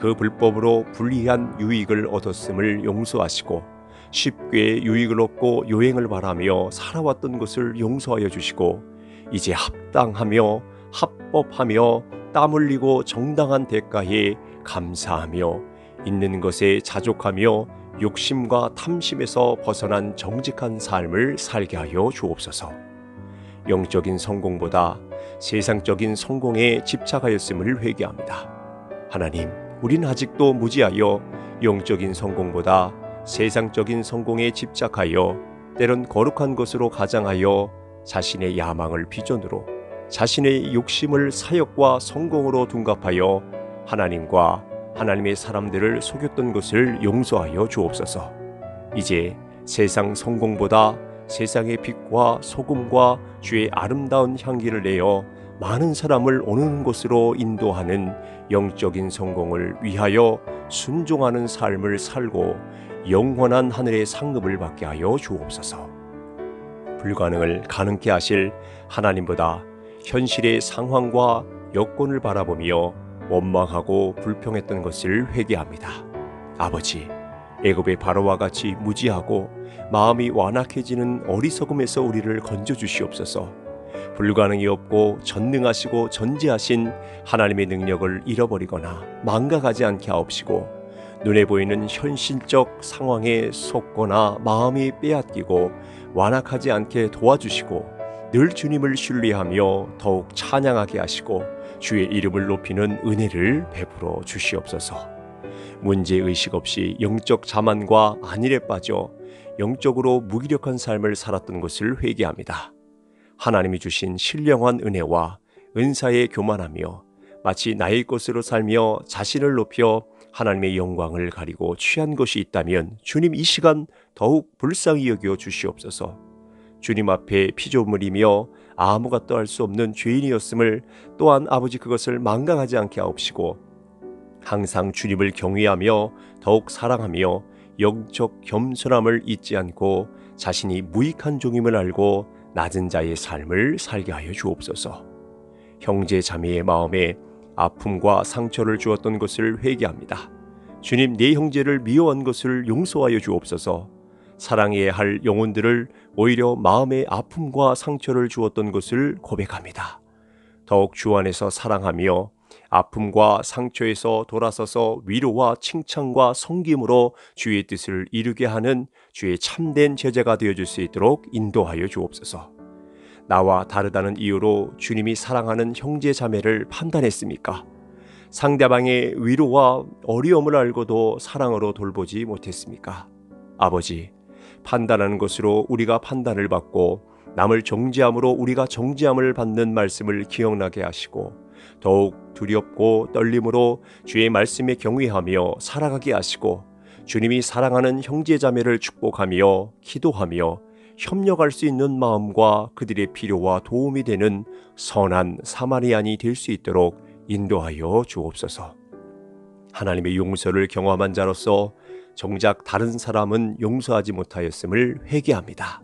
그 불법으로 불리한 유익을 얻었음을 용서하시고 쉽게 유익을 얻고 요행을 바라며 살아왔던 것을 용서하여 주시고 이제 합당하며 합법하며 땀 흘리고 정당한 대가에 감사하며 있는 것에 자족하며 욕심과 탐심에서 벗어난 정직한 삶을 살게 하여 주옵소서. 영적인 성공보다 세상적인 성공에 집착하였음을 회개합니다. 하나님, 우린 아직도 무지하여 영적인 성공보다 세상적인 성공에 집착하여 때론 거룩한 것으로 가장하여 자신의 야망을 비전으로 자신의 욕심을 사역과 성공으로 둔갑하여 하나님과 하나님의 사람들을 속였던 것을 용서하여 주옵소서. 이제 세상 성공보다 세상의 빛과 소금과 주의 아름다운 향기를 내어 많은 사람을 오는 곳으로 인도하는 영적인 성공을 위하여 순종하는 삶을 살고 영원한 하늘의 상급을 받게 하여 주옵소서. 불가능을 가능케 하실 하나님보다 현실의 상황과 여건을 바라보며 원망하고 불평했던 것을 회개합니다. 아버지, 애굽의 바로와 같이 무지하고 마음이 완악해지는 어리석음에서 우리를 건져주시옵소서. 불가능이 없고 전능하시고 전지하신 하나님의 능력을 잃어버리거나 망각하지 않게 하옵시고 눈에 보이는 현실적 상황에 속거나 마음이 빼앗기고 완악하지 않게 도와주시고 늘 주님을 신뢰하며 더욱 찬양하게 하시고 주의 이름을 높이는 은혜를 베풀어 주시옵소서. 문제의식 없이 영적 자만과 안일에 빠져 영적으로 무기력한 삶을 살았던 것을 회개합니다. 하나님이 주신 신령한 은혜와 은사에 교만하며 마치 나의 것으로 살며 자신을 높여 하나님의 영광을 가리고 취한 것이 있다면 주님, 이 시간 더욱 불쌍히 여겨 주시옵소서. 주님 앞에 피조물이며 아무것도 할 수 없는 죄인이었음을 또한 아버지 그것을 망각하지 않게 하옵시고 항상 주님을 경외하며 더욱 사랑하며 영적 겸손함을 잊지 않고 자신이 무익한 종임을 알고 낮은 자의 삶을 살게 하여 주옵소서. 형제 자매의 마음에 아픔과 상처를 주었던 것을 회개합니다. 주님, 내 형제를 미워한 것을 용서하여 주옵소서. 사랑해야 할 영혼들을 오히려 마음의 아픔과 상처를 주었던 것을 고백합니다. 더욱 주 안에서 사랑하며 아픔과 상처에서 돌아서서 위로와 칭찬과 섬김으로 주의 뜻을 이루게 하는 주의 참된 제자가 되어줄 수 있도록 인도하여 주옵소서. 나와 다르다는 이유로 주님이 사랑하는 형제 자매를 판단했습니까? 상대방의 위로와 어려움을 알고도 사랑으로 돌보지 못했습니까? 아버지, 판단하는 것으로 우리가 판단을 받고 남을 정죄함으로 우리가 정죄함을 받는 말씀을 기억나게 하시고 더욱 두렵고 떨림으로 주의 말씀에 경외하며 살아가게 하시고 주님이 사랑하는 형제자매를 축복하며 기도하며 협력할 수 있는 마음과 그들의 필요와 도움이 되는 선한 사마리안이 될 수 있도록 인도하여 주옵소서. 하나님의 용서를 경험한 자로서 정작 다른 사람은 용서하지 못하였음을 회개합니다.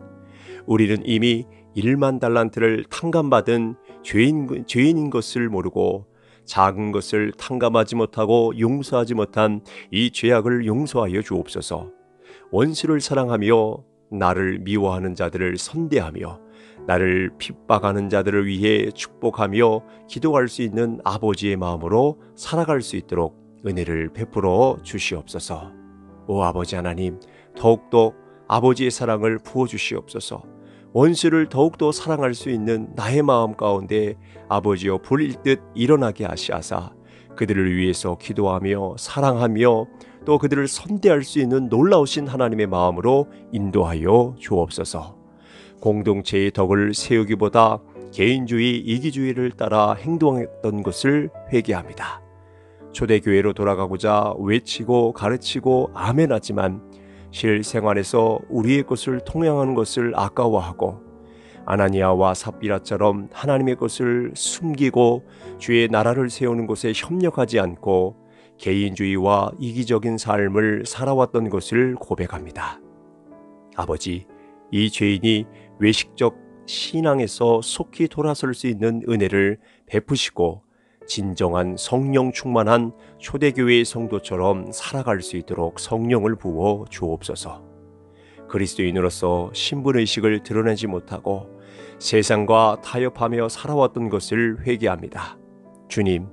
우리는 이미 일만 달란트를 탕감받은 죄인, 죄인인 것을 모르고 작은 것을 탕감하지 못하고 용서하지 못한 이 죄악을 용서하여 주옵소서. 원수를 사랑하며 나를 미워하는 자들을 선대하며 나를 핍박하는 자들을 위해 축복하며 기도할 수 있는 아버지의 마음으로 살아갈 수 있도록 은혜를 베풀어 주시옵소서. 오 아버지 하나님, 더욱더 아버지의 사랑을 부어주시옵소서. 원수를 더욱더 사랑할 수 있는 나의 마음 가운데 아버지여 불일 듯 일어나게 하시하사 그들을 위해서 기도하며 사랑하며 또 그들을 선대할 수 있는 놀라우신 하나님의 마음으로 인도하여 주옵소서. 공동체의 덕을 세우기보다 개인주의, 이기주의를 따라 행동했던 것을 회개합니다. 초대교회로 돌아가고자 외치고 가르치고 아멘하지만 실생활에서 우리의 것을 통용하는 것을 아까워하고 아나니아와 삽비라처럼 하나님의 것을 숨기고 주의 나라를 세우는 것에 협력하지 않고 개인주의와 이기적인 삶을 살아왔던 것을 고백합니다. 아버지, 이 죄인이 외식적 신앙에서 속히 돌아설 수 있는 은혜를 베푸시고 진정한 성령 충만한 초대교회의 성도처럼 살아갈 수 있도록 성령을 부어 주옵소서. 그리스도인으로서 신분의식을 드러내지 못하고 세상과 타협하며 살아왔던 것을 회개합니다. 주님,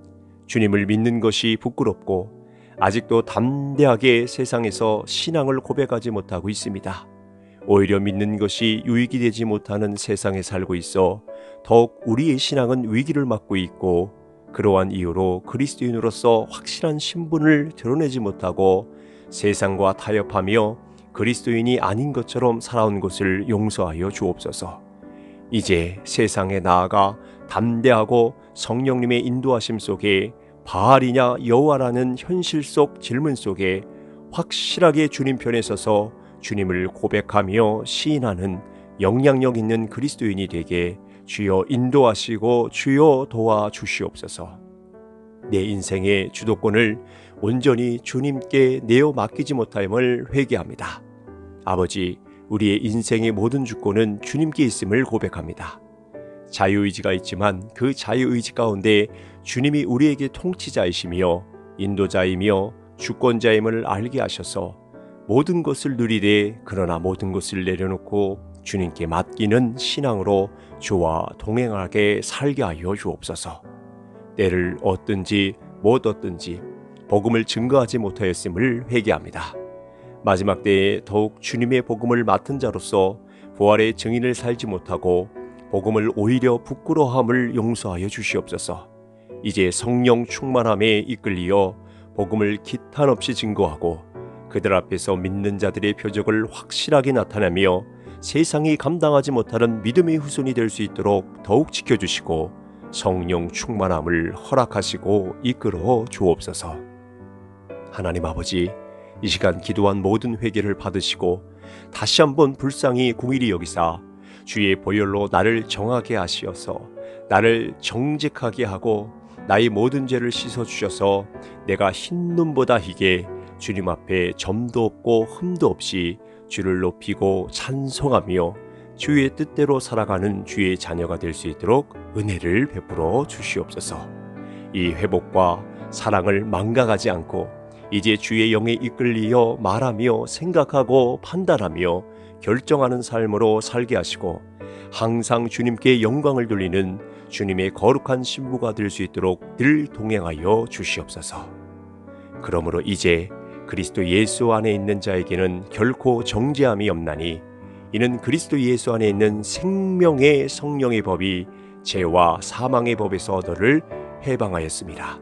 주님을 믿는 것이 부끄럽고 아직도 담대하게 세상에서 신앙을 고백하지 못하고 있습니다. 오히려 믿는 것이 유익이 되지 못하는 세상에 살고 있어 더욱 우리의 신앙은 위기를 맞고 있고 그러한 이유로 그리스도인으로서 확실한 신분을 드러내지 못하고 세상과 타협하며 그리스도인이 아닌 것처럼 살아온 것을 용서하여 주옵소서. 이제 세상에 나아가 담대하고 성령님의 인도하심 속에 바알이냐 여호와라는 현실 속 질문 속에 확실하게 주님 편에 서서 주님을 고백하며 시인하는 영향력 있는 그리스도인이 되게 주여 인도하시고 주여 도와주시옵소서. 내 인생의 주도권을 온전히 주님께 내어 맡기지 못함을 회개합니다. 아버지, 우리의 인생의 모든 주권은 주님께 있음을 고백합니다. 자유의지가 있지만 그 자유의지 가운데 주님이 우리에게 통치자이시며 인도자이며 주권자임을 알게 하셔서 모든 것을 누리되 그러나 모든 것을 내려놓고 주님께 맡기는 신앙으로 주와 동행하게 살게 하여 주옵소서. 때를 얻든지 못 얻든지 복음을 증거하지 못하였음을 회개합니다. 마지막 때에 더욱 주님의 복음을 맡은 자로서 부활의 증인을 살지 못하고 복음을 오히려 부끄러워함을 용서하여 주시옵소서. 이제 성령 충만함에 이끌리어 복음을 기탄 없이 증거하고 그들 앞에서 믿는 자들의 표적을 확실하게 나타내며 세상이 감당하지 못하는 믿음의 후손이 될 수 있도록 더욱 지켜주시고 성령 충만함을 허락하시고 이끌어 주옵소서. 하나님 아버지, 이 시간 기도한 모든 회개를 받으시고 다시 한번 불쌍히 궁일이 여기사 주의 보혈로 나를 정하게 하시어서 나를 정직하게 하고 나의 모든 죄를 씻어주셔서 내가 흰 눈보다 희게 주님 앞에 점도 없고 흠도 없이 주를 높이고 찬송하며 주의 뜻대로 살아가는 주의 자녀가 될 수 있도록 은혜를 베풀어 주시옵소서. 이 회복과 사랑을 망각하지 않고 이제 주의 영에 이끌리어 말하며 생각하고 판단하며 결정하는 삶으로 살게 하시고 항상 주님께 영광을 돌리는 주님의 거룩한 신부가 될 수 있도록 늘 동행하여 주시옵소서. 그러므로 이제 그리스도 예수 안에 있는 자에게는 결코 정죄함이 없나니 이는 그리스도 예수 안에 있는 생명의 성령의 법이 죄와 사망의 법에서 너를 해방하였습니다.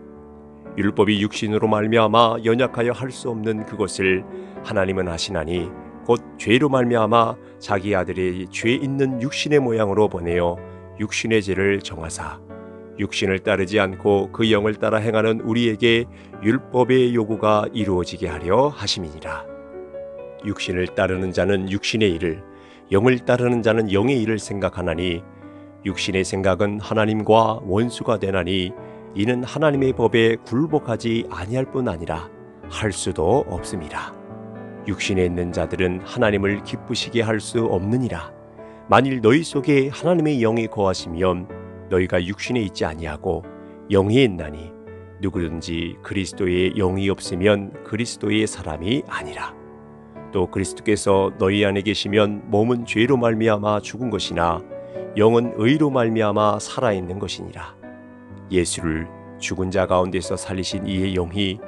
율법이 육신으로 말미암아 연약하여 할 수 없는 그것을 하나님은 하시나니 곧 죄로 말미암아 자기 아들의 죄 있는 육신의 모양으로 보내어 육신의 죄를 정하사 육신을 따르지 않고 그 영을 따라 행하는 우리에게 율법의 요구가 이루어지게 하려 하심이니라. 육신을 따르는 자는 육신의 일을, 영을 따르는 자는 영의 일을 생각하나니 육신의 생각은 하나님과 원수가 되나니 이는 하나님의 법에 굴복하지 아니할 뿐 아니라 할 수도 없습니다. 육신에 있는 자들은 하나님을 기쁘시게 할 수 없느니라. 만일 너희 속에 하나님의 영이 거하시면 너희가 육신에 있지 아니하고 영에 있나니 누구든지 그리스도의 영이 없으면 그리스도의 사람이 아니라. 또 그리스도께서 너희 안에 계시면 몸은 죄로 말미암아 죽은 것이나 영은 의로 말미암아 살아있는 것이니라. 예수를 죽은 자 가운데서 살리신 이의 영이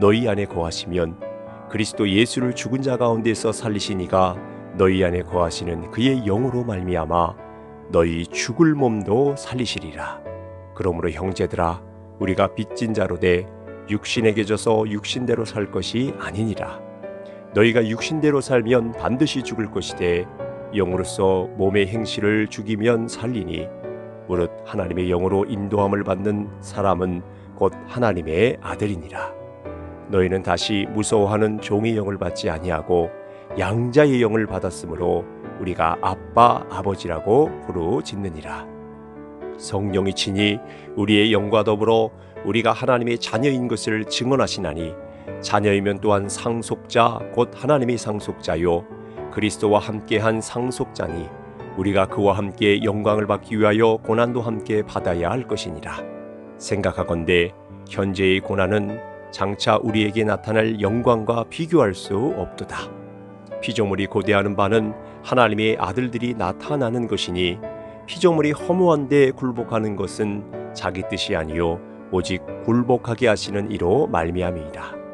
너희 안에 거하시면 그리스도 예수를 죽은 자 가운데서 살리신 이가 너희 안에 거하시는 그의 영으로 말미암아 너희 죽을 몸도 살리시리라. 그러므로 형제들아, 우리가 빚진 자로 돼 육신에게 져서 육신대로 살 것이 아니니라. 너희가 육신대로 살면 반드시 죽을 것이되 영으로서 몸의 행실을 죽이면 살리니, 무릇 하나님의 영으로 인도함을 받는 사람은 곧 하나님의 아들이니라. 너희는 다시 무서워하는 종의 영을 받지 아니하고 양자의 영을 받았으므로 우리가 아빠, 아버지라고 부르짖느니라. 성령이 친히 우리의 영과 더불어 우리가 하나님의 자녀인 것을 증언하시나니, 자녀이면 또한 상속자 곧 하나님의 상속자요 그리스도와 함께한 상속자니, 우리가 그와 함께 영광을 받기 위하여 고난도 함께 받아야 할 것이니라. 생각하건대 현재의 고난은 장차 우리에게 나타날 영광과 비교할 수 없도다. 피조물이 고대하는 바는 하나님의 아들들이 나타나는 것이니, 피조물이 허무한 데 굴복하는 것은 자기 뜻이 아니요 오직 굴복하게 하시는 이로 말미암이니라.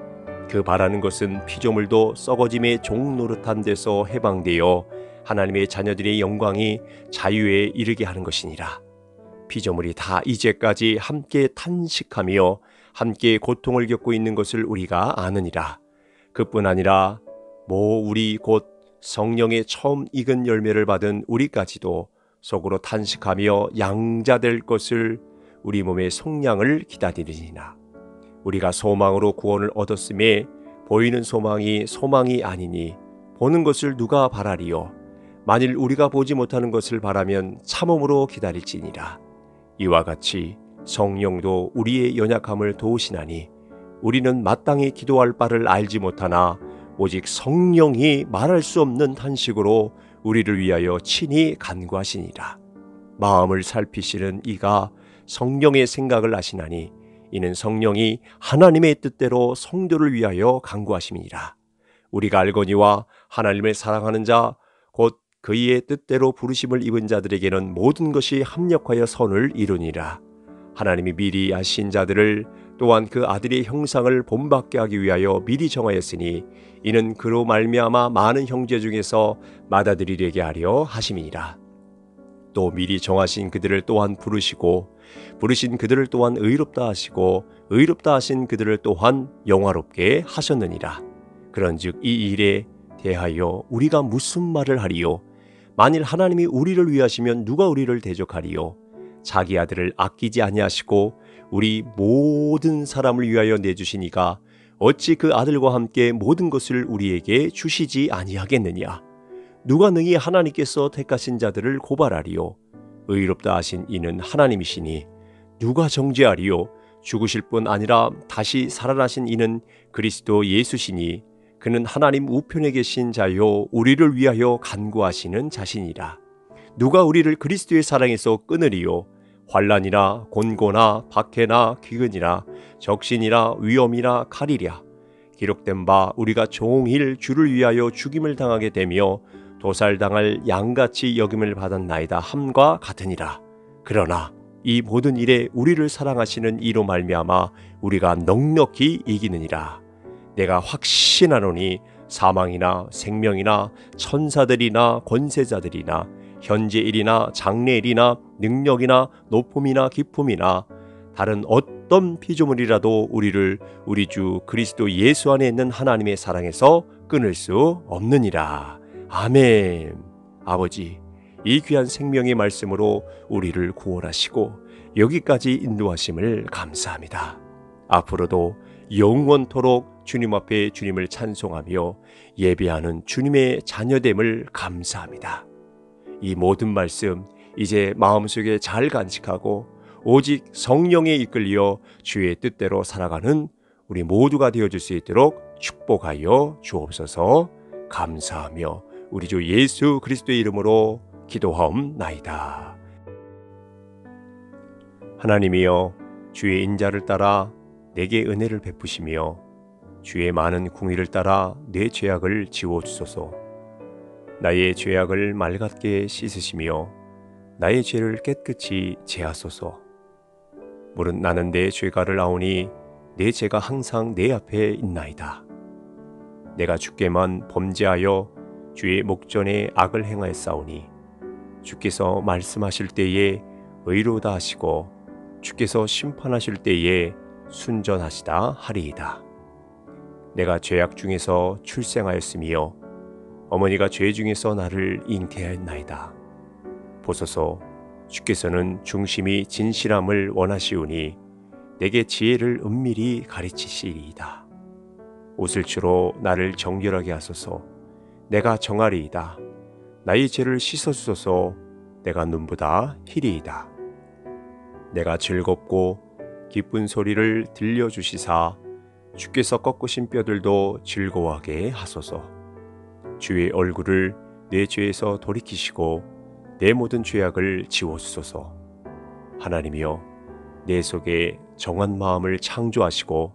그 바라는 것은 피조물도 썩어짐의 종 노릇한 데서 해방되어 하나님의 자녀들의 영광이 자유에 이르게 하는 것이니라. 피조물이 다 이제까지 함께 탄식하며 함께 고통을 겪고 있는 것을 우리가 아느니라. 그뿐 아니라 모 우리 곧 성령의 처음 익은 열매를 받은 우리까지도 속으로 탄식하며 양자될 것을 우리 몸의 속량을 기다리느니라. 우리가 소망으로 구원을 얻었음에 보이는 소망이 소망이 아니니, 보는 것을 누가 바라리요? 만일 우리가 보지 못하는 것을 바라면 참음으로 기다릴지니라. 이와 같이 성령도 우리의 연약함을 도우시나니, 우리는 마땅히 기도할 바를 알지 못하나 오직 성령이 말할 수 없는 탄식으로 우리를 위하여 친히 간구하시니라. 마음을 살피시는 이가 성령의 생각을 아시나니, 이는 성령이 하나님의 뜻대로 성도를 위하여 간구하심이니라. 우리가 알거니와 하나님을 사랑하는 자 곧 그의 뜻대로 부르심을 입은 자들에게는 모든 것이 합력하여 선을 이루니라. 하나님이 미리 아신 자들을 또한 그 아들의 형상을 본받게 하기 위하여 미리 정하였으니, 이는 그로 말미암아 많은 형제 중에서 맏아들이되게 하려 하심이니라. 또 미리 정하신 그들을 또한 부르시고, 부르신 그들을 또한 의롭다 하시고, 의롭다 하신 그들을 또한 영화롭게 하셨느니라. 그런즉 이 일에 대하여 우리가 무슨 말을 하리요? 만일 하나님이 우리를 위하시면 누가 우리를 대적하리요? 자기 아들을 아끼지 아니하시고 우리 모든 사람을 위하여 내주시니가 어찌 그 아들과 함께 모든 것을 우리에게 주시지 아니하겠느냐? 누가 능히 하나님께서 택하신 자들을 고발하리요? 의롭다 하신 이는 하나님이시니 누가 정죄하리요? 죽으실 뿐 아니라 다시 살아나신 이는 그리스도 예수시니, 그는 하나님 우편에 계신 자요 우리를 위하여 간구하시는 자시니라. 누가 우리를 그리스도의 사랑에서 끊으리요? 환난이나 곤고나 박해나 기근이나 적신이나 위험이나 칼이랴. 기록된 바 우리가 종일 주를 위하여 죽임을 당하게 되며 도살당할 양같이 여김을 받았나이다 함과 같으니라. 그러나 이 모든 일에 우리를 사랑하시는 이로 말미암아 우리가 넉넉히 이기느니라. 내가 확신하노니 사망이나 생명이나 천사들이나 권세자들이나 현재일이나 장래일이나 능력이나 높음이나 기품이나 다른 어떤 피조물이라도 우리를 우리 주 그리스도 예수 안에 있는 하나님의 사랑에서 끊을 수 없느니라. 아멘. 아버지, 이 귀한 생명의 말씀으로 우리를 구원하시고 여기까지 인도하심을 감사합니다. 앞으로도 영원토록 주님 앞에 주님을 찬송하며 예배하는 주님의 자녀됨을 감사합니다. 이 모든 말씀 이제 마음속에 잘 간직하고 오직 성령에 이끌려 주의 뜻대로 살아가는 우리 모두가 되어줄 수 있도록 축복하여 주옵소서. 감사하며 우리 주 예수 그리스도의 이름으로 기도하옵나이다. 하나님이여, 주의 인자를 따라 내게 은혜를 베푸시며 주의 많은 궁의를 따라 내 죄악을 지워주소서. 나의 죄악을 맑게 씻으시며 나의 죄를 깨끗이 제하소서. 물은 나는 내 죄가를 아오니 내 죄가 항상 내 앞에 있나이다. 내가 주께만 범죄하여 주의 목전에 악을 행하였사오니 주께서 말씀하실 때에 의로다 하시고 주께서 심판하실 때에 순전하시다 하리이다. 내가 죄악 중에서 출생하였으며 어머니가 죄 중에서 나를 잉태하였나이다. 보소서, 주께서는 중심이 진실함을 원하시오니 내게 지혜를 은밀히 가르치시리이다. 웃을 주로 나를 정결하게 하소서. 내가 정하리이다. 나의 죄를 씻어주소서. 내가 눈보다 희리이다. 내가 즐겁고 기쁜 소리를 들려주시사 주께서 꺾으신 뼈들도 즐거워하게 하소서. 주의 얼굴을 내 죄에서 돌이키시고 내 모든 죄악을 지워주소서. 하나님이여, 내 속에 정한 마음을 창조하시고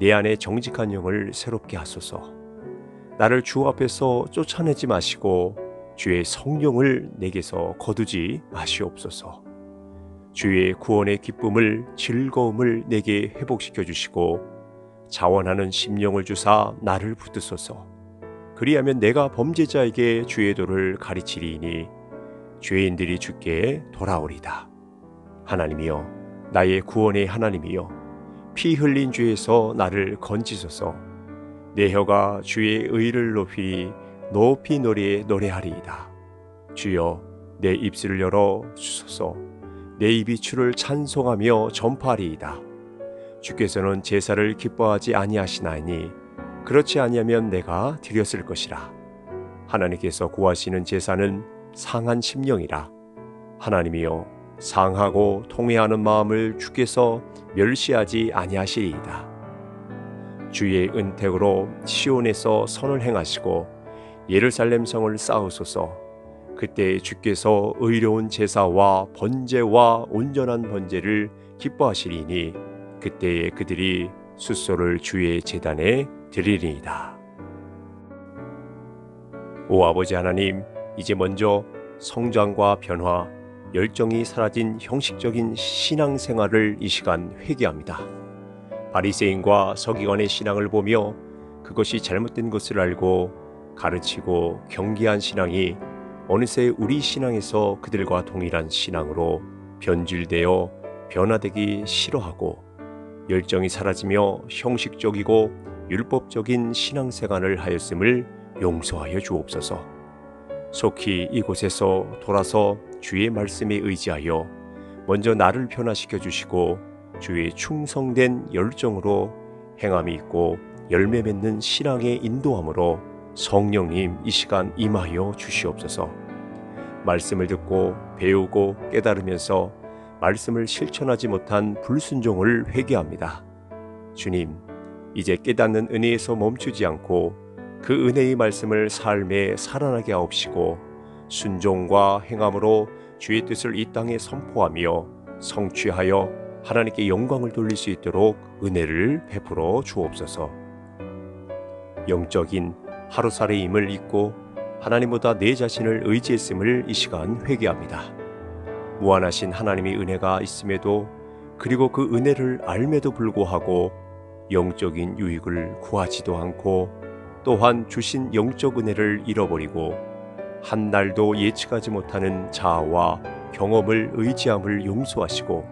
내 안에 정직한 영을 새롭게 하소서. 나를 주 앞에서 쫓아내지 마시고 주의 성령을 내게서 거두지 마시옵소서. 주의 구원의 기쁨을 즐거움을 내게 회복시켜 주시고 자원하는 심령을 주사 나를 붙드소서. 그리하면 내가 범죄자에게 주의 도를 가르치리니 죄인들이 주께 돌아오리다. 하나님이여, 나의 구원의 하나님이여, 피 흘린 죄에서 나를 건지소서. 내 혀가 주의 의를 높이 높이 노래 노래하리이다. 주여, 내 입술을 열어 주소서. 내 입이 주를 찬송하며 전파하리이다. 주께서는 제사를 기뻐하지 아니하시나니 그렇지 아니하면 내가 드렸을 것이라. 하나님께서 구하시는 제사는 상한 심령이라. 하나님이여, 상하고 통회하는 마음을 주께서 멸시하지 아니하시리이다. 주의 은택으로 시온에서 선을 행하시고 예루살렘 성을 쌓으소서. 그때 주께서 의로운 제사와 번제와 온전한 번제를 기뻐하시리니 그때에 그들이 숫소를 주의 제단에 드리리이다. 오 아버지 하나님, 이제 먼저 성장과 변화, 열정이 사라진 형식적인 신앙생활을 이 시간 회개합니다. 바리새인과 서기관의 신앙을 보며 그것이 잘못된 것을 알고 가르치고 경계한 신앙이 어느새 우리 신앙에서 그들과 동일한 신앙으로 변질되어 변화되기 싫어하고 열정이 사라지며 형식적이고 율법적인 신앙생활을 하였음을 용서하여 주옵소서. 속히 이곳에서 돌아서 주의 말씀에 의지하여 먼저 나를 변화시켜 주시고 주의 충성된 열정으로 행함이 있고 열매 맺는 신앙의 인도함으로 성령님 이 시간 임하여 주시옵소서. 말씀을 듣고 배우고 깨달으면서 말씀을 실천하지 못한 불순종을 회개합니다. 주님, 이제 깨닫는 은혜에서 멈추지 않고 그 은혜의 말씀을 삶에 살아나게 하옵시고 순종과 행함으로 주의 뜻을 이 땅에 선포하며 성취하여 하나님께 영광을 돌릴 수 있도록 은혜를 베풀어 주옵소서. 영적인 하루살이임을 잊고 하나님보다 내 자신을 의지했음을 이 시간 회개합니다. 무한하신 하나님의 은혜가 있음에도 그리고 그 은혜를 알매도 불구하고 영적인 유익을 구하지도 않고 또한 주신 영적 은혜를 잃어버리고 한 날도 예측하지 못하는 자아와 경험을 의지함을 용서하시고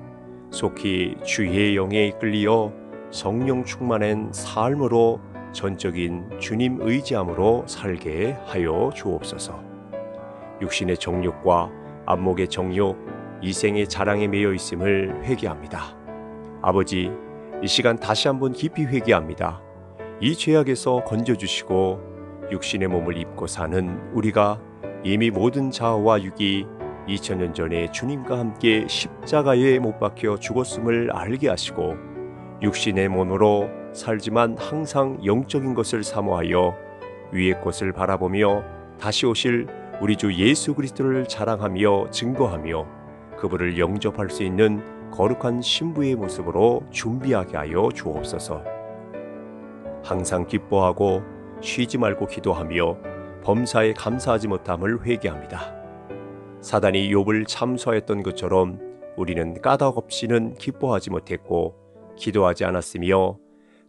속히 주의 영에 이끌리어 성령 충만한 삶으로 전적인 주님 의지함으로 살게 하여 주옵소서. 육신의 정욕과 안목의 정욕, 이생의 자랑에 매여 있음을 회개합니다. 아버지, 이 시간 다시 한번 깊이 회개합니다. 이 죄악에서 건져주시고 육신의 몸을 입고 사는 우리가 이미 모든 자아와 육이 이천 년 전에 주님과 함께 십자가에 못 박혀 죽었음을 알게 하시고 육신의 몸으로 살지만 항상 영적인 것을 사모하여 위의 것을 바라보며 다시 오실 우리 주 예수 그리스도를 자랑하며 증거하며 그분을 영접할 수 있는 거룩한 신부의 모습으로 준비하게 하여 주옵소서. 항상 기뻐하고 쉬지 말고 기도하며 범사에 감사하지 못함을 회개합니다. 사단이 욥을 참소하였던 것처럼 우리는 까닭 없이는 기뻐하지 못했고 기도하지 않았으며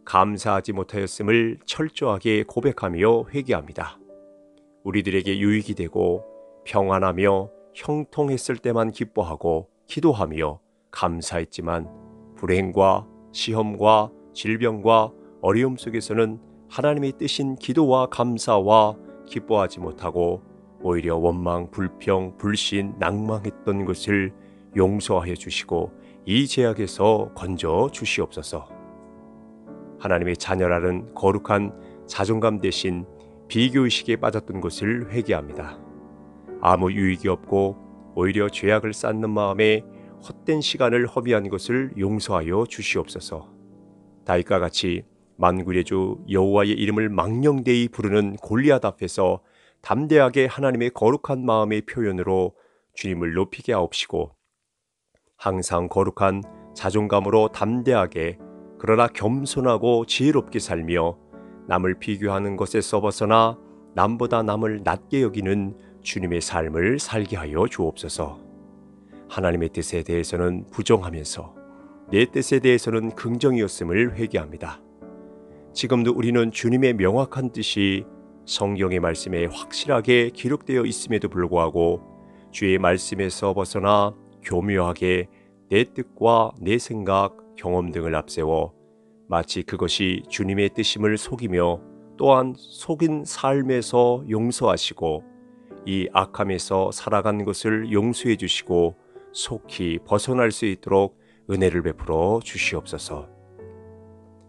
감사하지 못하였음을 철저하게 고백하며 회개합니다. 우리들에게 유익이 되고 평안하며 형통했을 때만 기뻐하고 기도하며 감사했지만 불행과 시험과 질병과 어려움 속에서는 하나님의 뜻인 기도와 감사와 기뻐하지 못하고 오히려 원망, 불평, 불신, 낭망했던 것을 용서하여 주시고 이 제약에서 건져 주시옵소서. 하나님의 자녀라는 거룩한 자존감 대신 비교의식에 빠졌던 것을 회개합니다. 아무 유익이 없고 오히려 죄악을 쌓는 마음에 헛된 시간을 허비한 것을 용서하여 주시옵소서. 다윗과 같이 만군의 주 여호와의 이름을 망령되이 부르는 골리앗 앞에서 담대하게 하나님의 거룩한 마음의 표현으로 주님을 높이게 하옵시고 항상 거룩한 자존감으로 담대하게 그러나 겸손하고 지혜롭게 살며 남을 비교하는 것에서 벗어나 남보다 남을 낮게 여기는 주님의 삶을 살게 하여 주옵소서. 하나님의 뜻에 대해서는 부정하면서 내 뜻에 대해서는 긍정이었음을 회개합니다. 지금도 우리는 주님의 명확한 뜻이 성경의 말씀에 확실하게 기록되어 있음에도 불구하고 주의 말씀에서 벗어나 교묘하게 내 뜻과 내 생각, 경험 등을 앞세워 마치 그것이 주님의 뜻임을 속이며 또한 속인 삶에서 용서하시고 이 악함에서 살아간 것을 용서해 주시고 속히 벗어날 수 있도록 은혜를 베풀어 주시옵소서.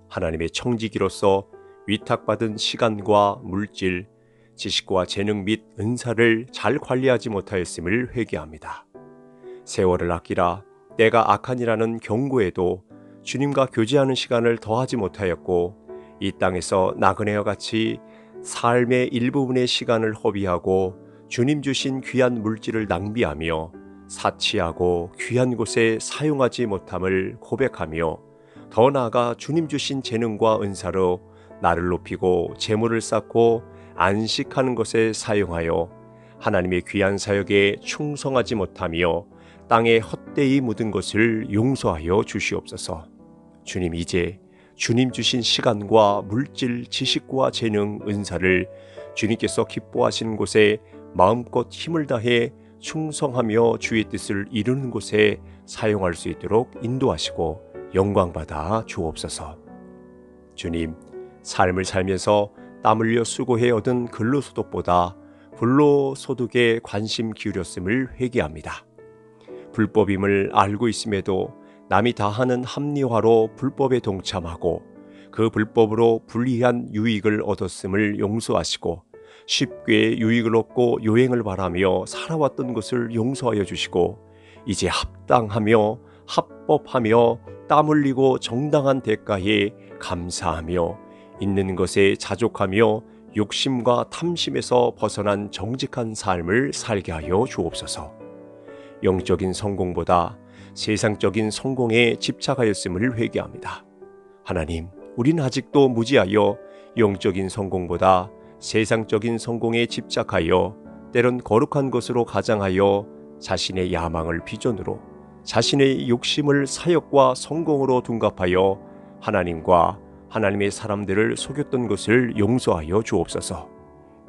하나님의 청지기로서 위탁받은 시간과 물질, 지식과 재능 및 은사를 잘 관리하지 못하였음을 회개합니다. 세월을 아끼라 때가 악하니라는 경고에도 주님과 교제하는 시간을 더하지 못하였고 이 땅에서 나그네와 같이 삶의 일부분의 시간을 허비하고 주님 주신 귀한 물질을 낭비하며 사치하고 귀한 곳에 사용하지 못함을 고백하며 더 나아가 주님 주신 재능과 은사로 나를 높이고 재물을 쌓고 안식하는 것에 사용하여 하나님의 귀한 사역에 충성하지 못하며 땅에 헛되이 묻은 것을 용서하여 주시옵소서. 주님 이제 주님 주신 시간과 물질, 지식과 재능, 은사를 주님께서 기뻐하시는 곳에 마음껏 힘을 다해 충성하며 주의 뜻을 이루는 곳에 사용할 수 있도록 인도하시고 영광받아 주옵소서. 주님, 삶을 살면서 땀 흘려 수고해 얻은 근로소득보다 불로소득에 관심 기울였음을 회개합니다. 불법임을 알고 있음에도 남이 다 하는 합리화로 불법에 동참하고 그 불법으로 불리한 유익을 얻었음을 용서하시고 쉽게 유익을 얻고 요행을 바라며 살아왔던 것을 용서하여 주시고 이제 합당하며 합법하며 땀 흘리고 정당한 대가에 감사하며 있는 것에 자족하며 욕심과 탐심에서 벗어난 정직한 삶을 살게 하여 주옵소서. 영적인 성공보다 세상적인 성공에 집착하였음을 회개합니다. 하나님, 우린 아직도 무지하여 영적인 성공보다 세상적인 성공에 집착하여 때론 거룩한 것으로 가장하여 자신의 야망을 비전으로 자신의 욕심을 사역과 성공으로 둔갑하여 하나님과 하나님의 사람들을 속였던 것을 용서하여 주옵소서.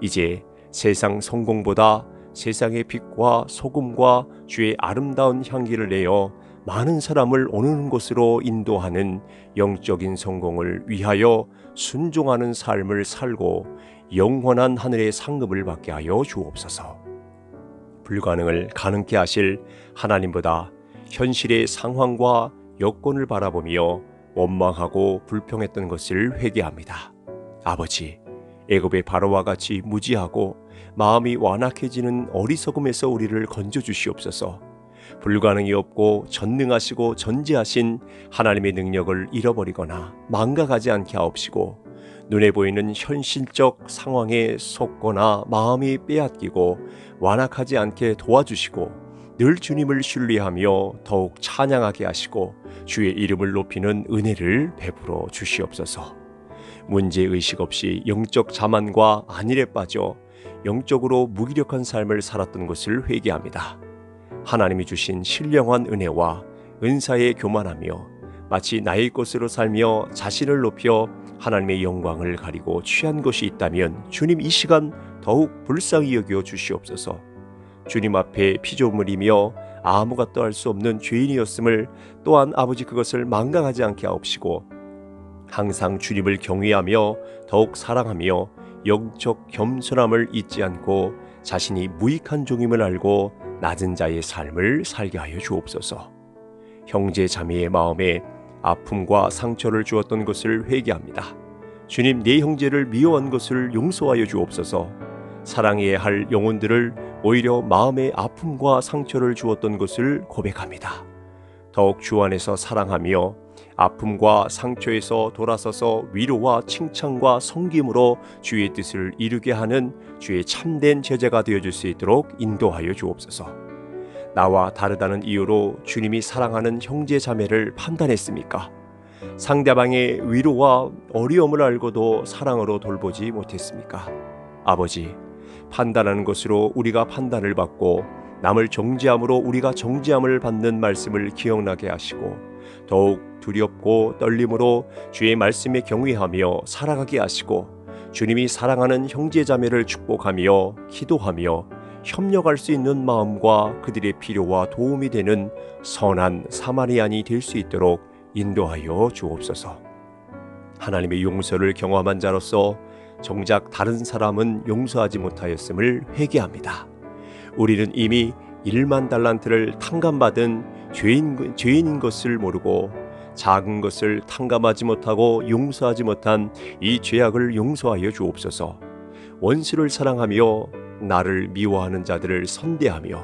이제 세상 성공보다 세상의 빛과 소금과 주의 아름다운 향기를 내어 많은 사람을 오는 곳으로 인도하는 영적인 성공을 위하여 순종하는 삶을 살고 영원한 하늘의 상급을 받게 하여 주옵소서. 불가능을 가능케 하실 하나님보다 현실의 상황과 여건을 바라보며 원망하고 불평했던 것을 회개합니다. 아버지, 애굽의 바로와 같이 무지하고 마음이 완악해지는 어리석음에서 우리를 건져주시옵소서. 불가능이 없고 전능하시고 전지하신 하나님의 능력을 잃어버리거나 망각하지 않게 하옵시고, 눈에 보이는 현실적 상황에 속거나 마음이 빼앗기고 완악하지 않게 도와주시고, 늘 주님을 신뢰하며 더욱 찬양하게 하시고 주의 이름을 높이는 은혜를 베풀어 주시옵소서. 문제의식 없이 영적 자만과 안일에 빠져 영적으로 무기력한 삶을 살았던 것을 회개합니다. 하나님이 주신 신령한 은혜와 은사에 교만하며 마치 나의 것으로 살며 자신을 높여 하나님의 영광을 가리고 취한 것이 있다면 주님 이 시간 더욱 불쌍히 여겨 주시옵소서. 주님 앞에 피조물이며 아무것도 할 수 없는 죄인이었음을 또한 아버지 그것을 망각하지 않게 하옵시고, 항상 주님을 경외하며 더욱 사랑하며 영적 겸손함을 잊지 않고 자신이 무익한 종임을 알고 낮은 자의 삶을 살게 하여 주옵소서. 형제 자매의 마음에 아픔과 상처를 주었던 것을 회개합니다. 주님, 내 형제를 미워한 것을 용서하여 주옵소서. 사랑해야 할 영혼들을 오히려 마음의 아픔과 상처를 주었던 것을 고백합니다. 더욱 주 안에서 사랑하며 아픔과 상처에서 돌아서서 위로와 칭찬과 섬김으로 주의 뜻을 이루게 하는 주의 참된 제자가 되어줄 수 있도록 인도하여 주옵소서. 나와 다르다는 이유로 주님이 사랑하는 형제 자매를 판단했습니까? 상대방의 위로와 어려움을 알고도 사랑으로 돌보지 못했습니까? 아버지, 판단하는 것으로 우리가 판단을 받고 남을 정죄함으로 우리가 정죄함을 받는 말씀을 기억나게 하시고, 더욱 두렵고 떨림으로 주의 말씀에 경외하며 살아가게 하시고, 주님이 사랑하는 형제 자매를 축복하며 기도하며 협력할 수 있는 마음과 그들의 필요와 도움이 되는 선한 사마리안이 될 수 있도록 인도하여 주옵소서. 하나님의 용서를 경험한 자로서 정작 다른 사람은 용서하지 못하였음을 회개합니다. 우리는 이미 일만 달란트를 탕감받은 죄인, 죄인인 것을 모르고 작은 것을 탕감하지 못하고 용서하지 못한 이 죄악을 용서하여 주옵소서. 원수를 사랑하며 나를 미워하는 자들을 선대하며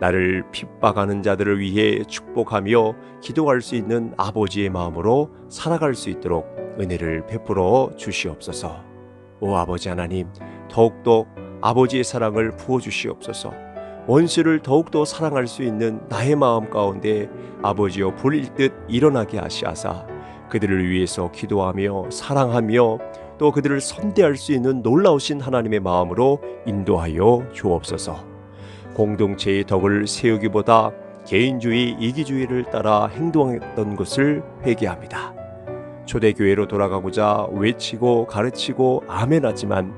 나를 핍박하는 자들을 위해 축복하며 기도할 수 있는 아버지의 마음으로 살아갈 수 있도록 은혜를 베풀어 주시옵소서. 오 아버지 하나님, 더욱더 아버지의 사랑을 부어주시옵소서. 원수를 더욱더 사랑할 수 있는 나의 마음 가운데 아버지여 불일 듯 일어나게 하시하사, 그들을 위해서 기도하며 사랑하며 또 그들을 선대할 수 있는 놀라우신 하나님의 마음으로 인도하여 주옵소서. 공동체의 덕을 세우기보다 개인주의, 이기주의를 따라 행동했던 것을 회개합니다. 초대교회로 돌아가고자 외치고 가르치고 아멘하지만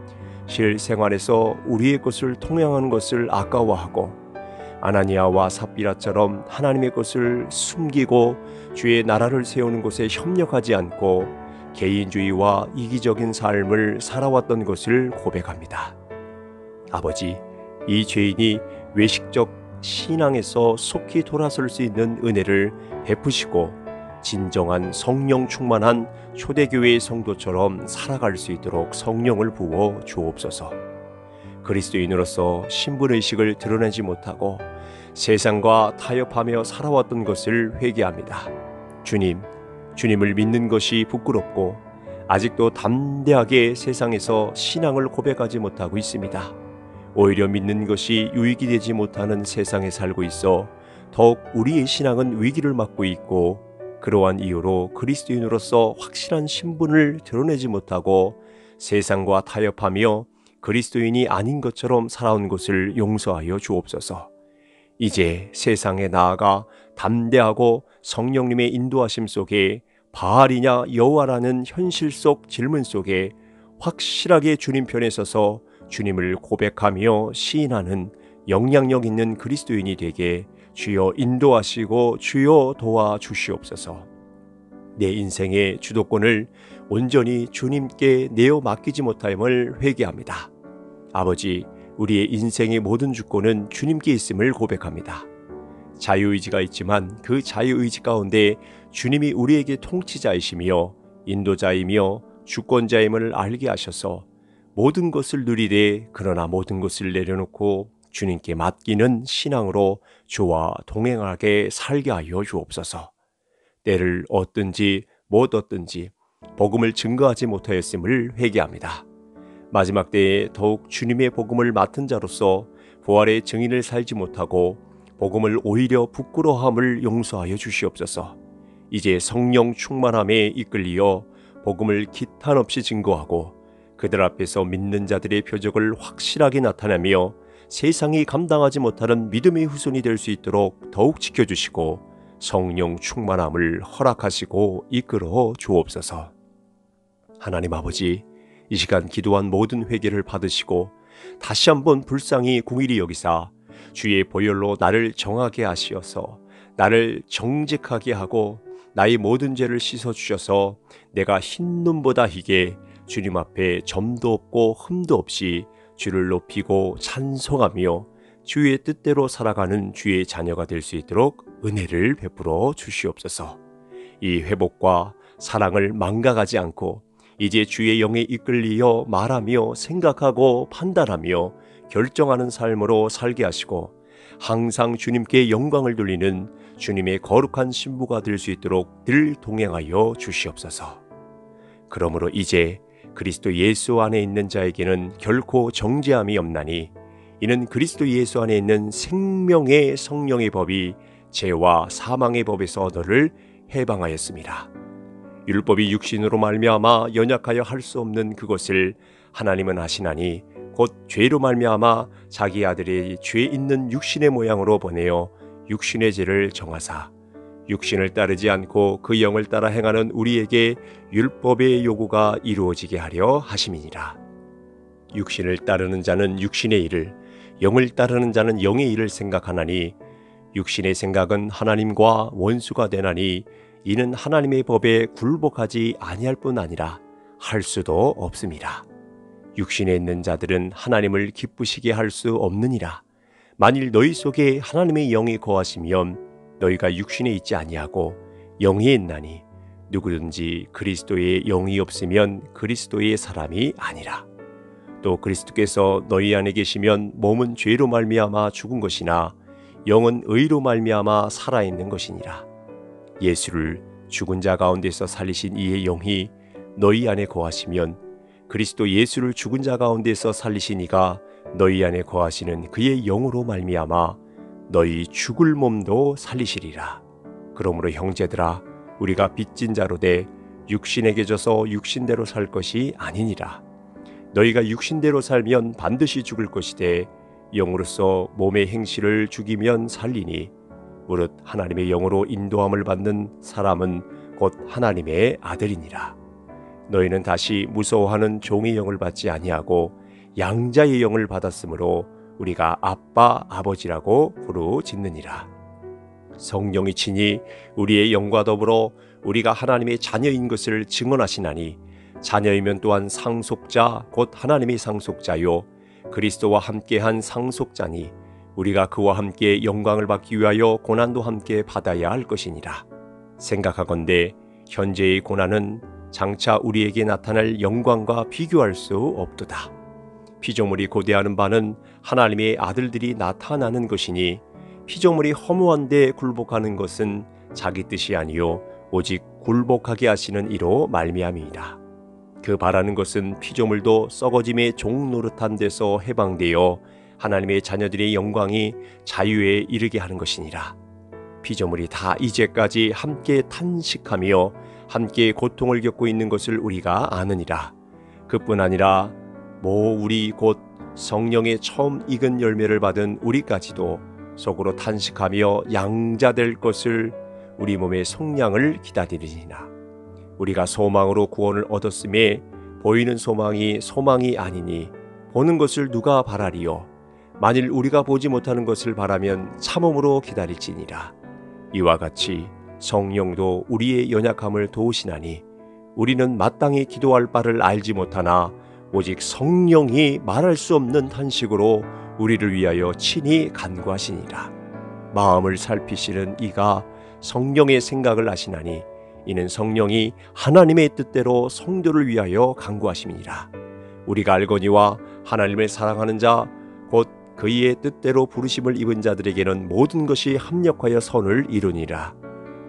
실생활에서 우리의 것을 통용하는 것을 아까워하고, 아나니아와 삽비라처럼 하나님의 것을 숨기고 주의 나라를 세우는 것에 협력하지 않고 개인주의와 이기적인 삶을 살아왔던 것을 고백합니다. 아버지, 이 죄인이 외식적 신앙에서 속히 돌아설 수 있는 은혜를 베푸시고 진정한 성령 충만한 초대교회의 성도처럼 살아갈 수 있도록 성령을 부어 주옵소서. 그리스도인으로서 신분의식을 드러내지 못하고 세상과 타협하며 살아왔던 것을 회개합니다. 주님, 주님을 믿는 것이 부끄럽고 아직도 담대하게 세상에서 신앙을 고백하지 못하고 있습니다. 오히려 믿는 것이 유익이 되지 못하는 세상에 살고 있어 더욱 우리의 신앙은 위기를 맞고 있고, 그러한 이유로 그리스도인으로서 확실한 신분을 드러내지 못하고 세상과 타협하며 그리스도인이 아닌 것처럼 살아온 것을 용서하여 주옵소서. 이제 세상에 나아가 담대하고 성령님의 인도하심 속에 바알이냐 여호와라는 현실 속 질문 속에 확실하게 주님 편에 서서 주님을 고백하며 시인하는 영향력 있는 그리스도인이 되게 주여 인도하시고 주여 도와주시옵소서. 내 인생의 주도권을 온전히 주님께 내어 맡기지 못함을 회개합니다. 아버지, 우리의 인생의 모든 주권은 주님께 있음을 고백합니다. 자유의지가 있지만 그 자유의지 가운데 주님이 우리에게 통치자이시며 인도자이며 주권자임을 알게 하셔서 모든 것을 누리되, 그러나 모든 것을 내려놓고 주님께 맡기는 신앙으로 주와 동행하게 살게 하여 주옵소서. 때를 얻든지 못 얻든지 복음을 증거하지 못하였음을 회개합니다. 마지막 때에 더욱 주님의 복음을 맡은 자로서 부활의 증인을 살지 못하고 복음을 오히려 부끄러워함을 용서하여 주시옵소서. 이제 성령 충만함에 이끌리어 복음을 기탄 없이 증거하고 그들 앞에서 믿는 자들의 표적을 확실하게 나타내며 세상이 감당하지 못하는 믿음의 후손이 될 수 있도록 더욱 지켜주시고 성령 충만함을 허락하시고 이끌어 주옵소서. 하나님 아버지, 이 시간 기도한 모든 회개를 받으시고 다시 한번 불쌍히 궁일이 여기사 주의 보혈로 나를 정하게 하시어서 나를 정직하게 하고 나의 모든 죄를 씻어주셔서 내가 흰 눈보다 희게 주님 앞에 점도 없고 흠도 없이 주를 높이고 찬송하며 주의 뜻대로 살아가는 주의 자녀가 될 수 있도록 은혜를 베풀어 주시옵소서. 이 회복과 사랑을 망각하지 않고 이제 주의 영에 이끌리어 말하며 생각하고 판단하며 결정하는 삶으로 살게 하시고 항상 주님께 영광을 돌리는 주님의 거룩한 신부가 될 수 있도록 늘 동행하여 주시옵소서. 그러므로 이제 그리스도 예수 안에 있는 자에게는 결코 정죄함이 없나니 이는 그리스도 예수 안에 있는 생명의 성령의 법이 죄와 사망의 법에서 너를 해방하였습니다. 율법이 육신으로 말미암아 연약하여 할 수 없는 그것을 하나님은 아시나니 곧 죄로 말미암아 자기 아들이 죄 있는 육신의 모양으로 보내어 육신의 죄를 정하사 육신을 따르지 않고 그 영을 따라 행하는 우리에게 율법의 요구가 이루어지게 하려 하심이니라. 육신을 따르는 자는 육신의 일을, 영을 따르는 자는 영의 일을 생각하나니 육신의 생각은 하나님과 원수가 되나니 이는 하나님의 법에 굴복하지 아니할 뿐 아니라 할 수도 없습니다. 육신에 있는 자들은 하나님을 기쁘시게 할 수 없느니라. 만일 너희 속에 하나님의 영이 거하시면 너희가 육신에 있지 아니하고 영이 있나니 누구든지 그리스도의 영이 없으면 그리스도의 사람이 아니라. 또 그리스도께서 너희 안에 계시면 몸은 죄로 말미암아 죽은 것이나 영은 의로 말미암아 살아있는 것이니라. 예수를 죽은 자 가운데서 살리신 이의 영이 너희 안에 거하시면 그리스도 예수를 죽은 자 가운데서 살리신 이가 너희 안에 거하시는 그의 영으로 말미암아 너희 죽을 몸도 살리시리라. 그러므로 형제들아, 우리가 빚진 자로 돼 육신에게 져서 육신대로 살 것이 아니니라. 너희가 육신대로 살면 반드시 죽을 것이되 영으로서 몸의 행실을 죽이면 살리니 무릇 하나님의 영으로 인도함을 받는 사람은 곧 하나님의 아들이니라. 너희는 다시 무서워하는 종의 영을 받지 아니하고 양자의 영을 받았으므로 우리가 아빠, 아버지라고 부르짖느니라. 성령이 친히 우리의 영과 더불어 우리가 하나님의 자녀인 것을 증언하시나니 자녀이면 또한 상속자, 곧 하나님의 상속자요 그리스도와 함께한 상속자니 우리가 그와 함께 영광을 받기 위하여 고난도 함께 받아야 할 것이니라. 생각하건대 현재의 고난은 장차 우리에게 나타날 영광과 비교할 수 없도다. 피조물이 고대하는 바는 하나님의 아들들이 나타나는 것이니 피조물이 허무한 데 굴복하는 것은 자기 뜻이 아니요 오직 굴복하게 하시는 이로 말미암이니라. 그 바라는 것은 피조물도 썩어짐의 종 노릇한 데서 해방되어 하나님의 자녀들의 영광이 자유에 이르게 하는 것이니라. 피조물이 다 이제까지 함께 탄식하며 함께 고통을 겪고 있는 것을 우리가 아느니라. 그뿐 아니라 모 우리 곧 성령의 처음 익은 열매를 받은 우리까지도 속으로 탄식하며 양자될 것을 우리 몸의 속량을 기다리리니라. 우리가 소망으로 구원을 얻었음에 보이는 소망이 소망이 아니니 보는 것을 누가 바라리요. 만일 우리가 보지 못하는 것을 바라면 참음으로 기다릴지니라. 이와 같이 성령도 우리의 연약함을 도우시나니 우리는 마땅히 기도할 바를 알지 못하나 오직 성령이 말할 수 없는 탄식으로 우리를 위하여 친히 간구하시니라. 마음을 살피시는 이가 성령의 생각을 아시나니 이는 성령이 하나님의 뜻대로 성도를 위하여 간구하심이니라. 우리가 알거니와 하나님을 사랑하는 자 곧 그이의 뜻대로 부르심을 입은 자들에게는 모든 것이 합력하여 선을 이루니라.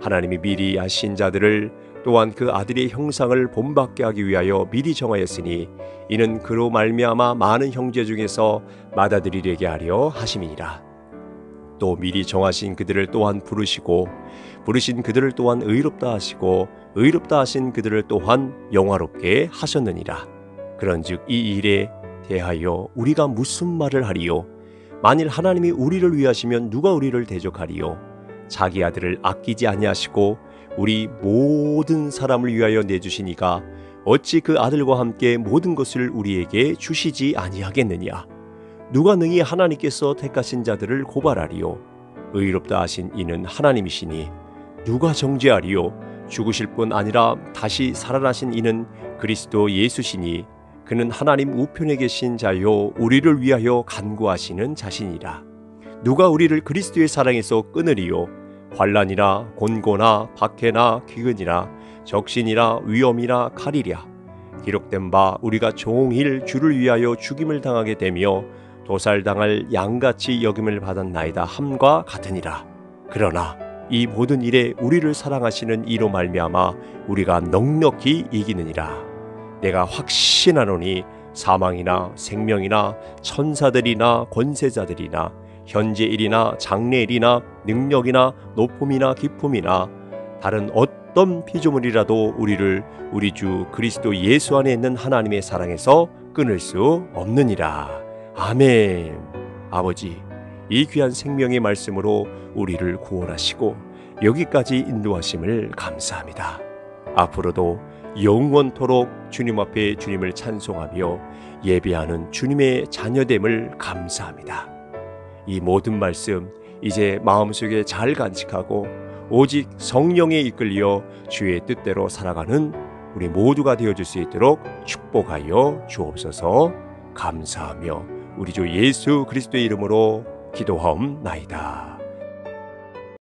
하나님이 미리 아신 자들을 또한 그 아들의 형상을 본받게 하기 위하여 미리 정하였으니 이는 그로 말미암아 많은 형제 중에서 맏아들이게 하려 하심이니라. 또 미리 정하신 그들을 또한 부르시고 부르신 그들을 또한 의롭다 하시고 의롭다 하신 그들을 또한 영화롭게 하셨느니라. 그런즉 이 일에 대하여 우리가 무슨 말을 하리요? 만일 하나님이 우리를 위하시면 누가 우리를 대적하리요? 자기 아들을 아끼지 아니하시고 우리 모든 사람을 위하여 내주시니가 어찌 그 아들과 함께 모든 것을 우리에게 주시지 아니하겠느냐? 누가 능히 하나님께서 택하신 자들을 고발하리요? 의롭다 하신 이는 하나님이시니 누가 정죄하리요? 죽으실 뿐 아니라 다시 살아나신 이는 그리스도 예수시니 그는 하나님 우편에 계신 자요 우리를 위하여 간구하시는 자신이라. 누가 우리를 그리스도의 사랑에서 끊으리요? 환난이나 곤고나 박해나 기근이나 적신이나 위험이나 칼이랴. 기록된 바 우리가 종일 주를 위하여 죽임을 당하게 되며 도살당할 양같이 여김을 받았나이다 함과 같으니라. 그러나 이 모든 일에 우리를 사랑하시는 이로 말미암아 우리가 넉넉히 이기느니라. 내가 확신하노니 사망이나 생명이나 천사들이나 권세자들이나 현재일이나 장래일이나 능력이나 높음이나 기품이나 다른 어떤 피조물이라도 우리를 우리 주 그리스도 예수 안에 있는 하나님의 사랑에서 끊을 수 없느니라. 아멘. 아버지, 이 귀한 생명의 말씀으로 우리를 구원하시고 여기까지 인도하심을 감사합니다. 앞으로도 영원토록 주님 앞에 주님을 찬송하며 예배하는 주님의 자녀됨을 감사합니다. 이 모든 말씀 이제 마음속에 잘 간직하고 오직 성령에 이끌려 주의 뜻대로 살아가는 우리 모두가 되어줄 수 있도록 축복하여 주옵소서. 감사하며 우리 주 예수 그리스도의 이름으로 기도하옵나이다.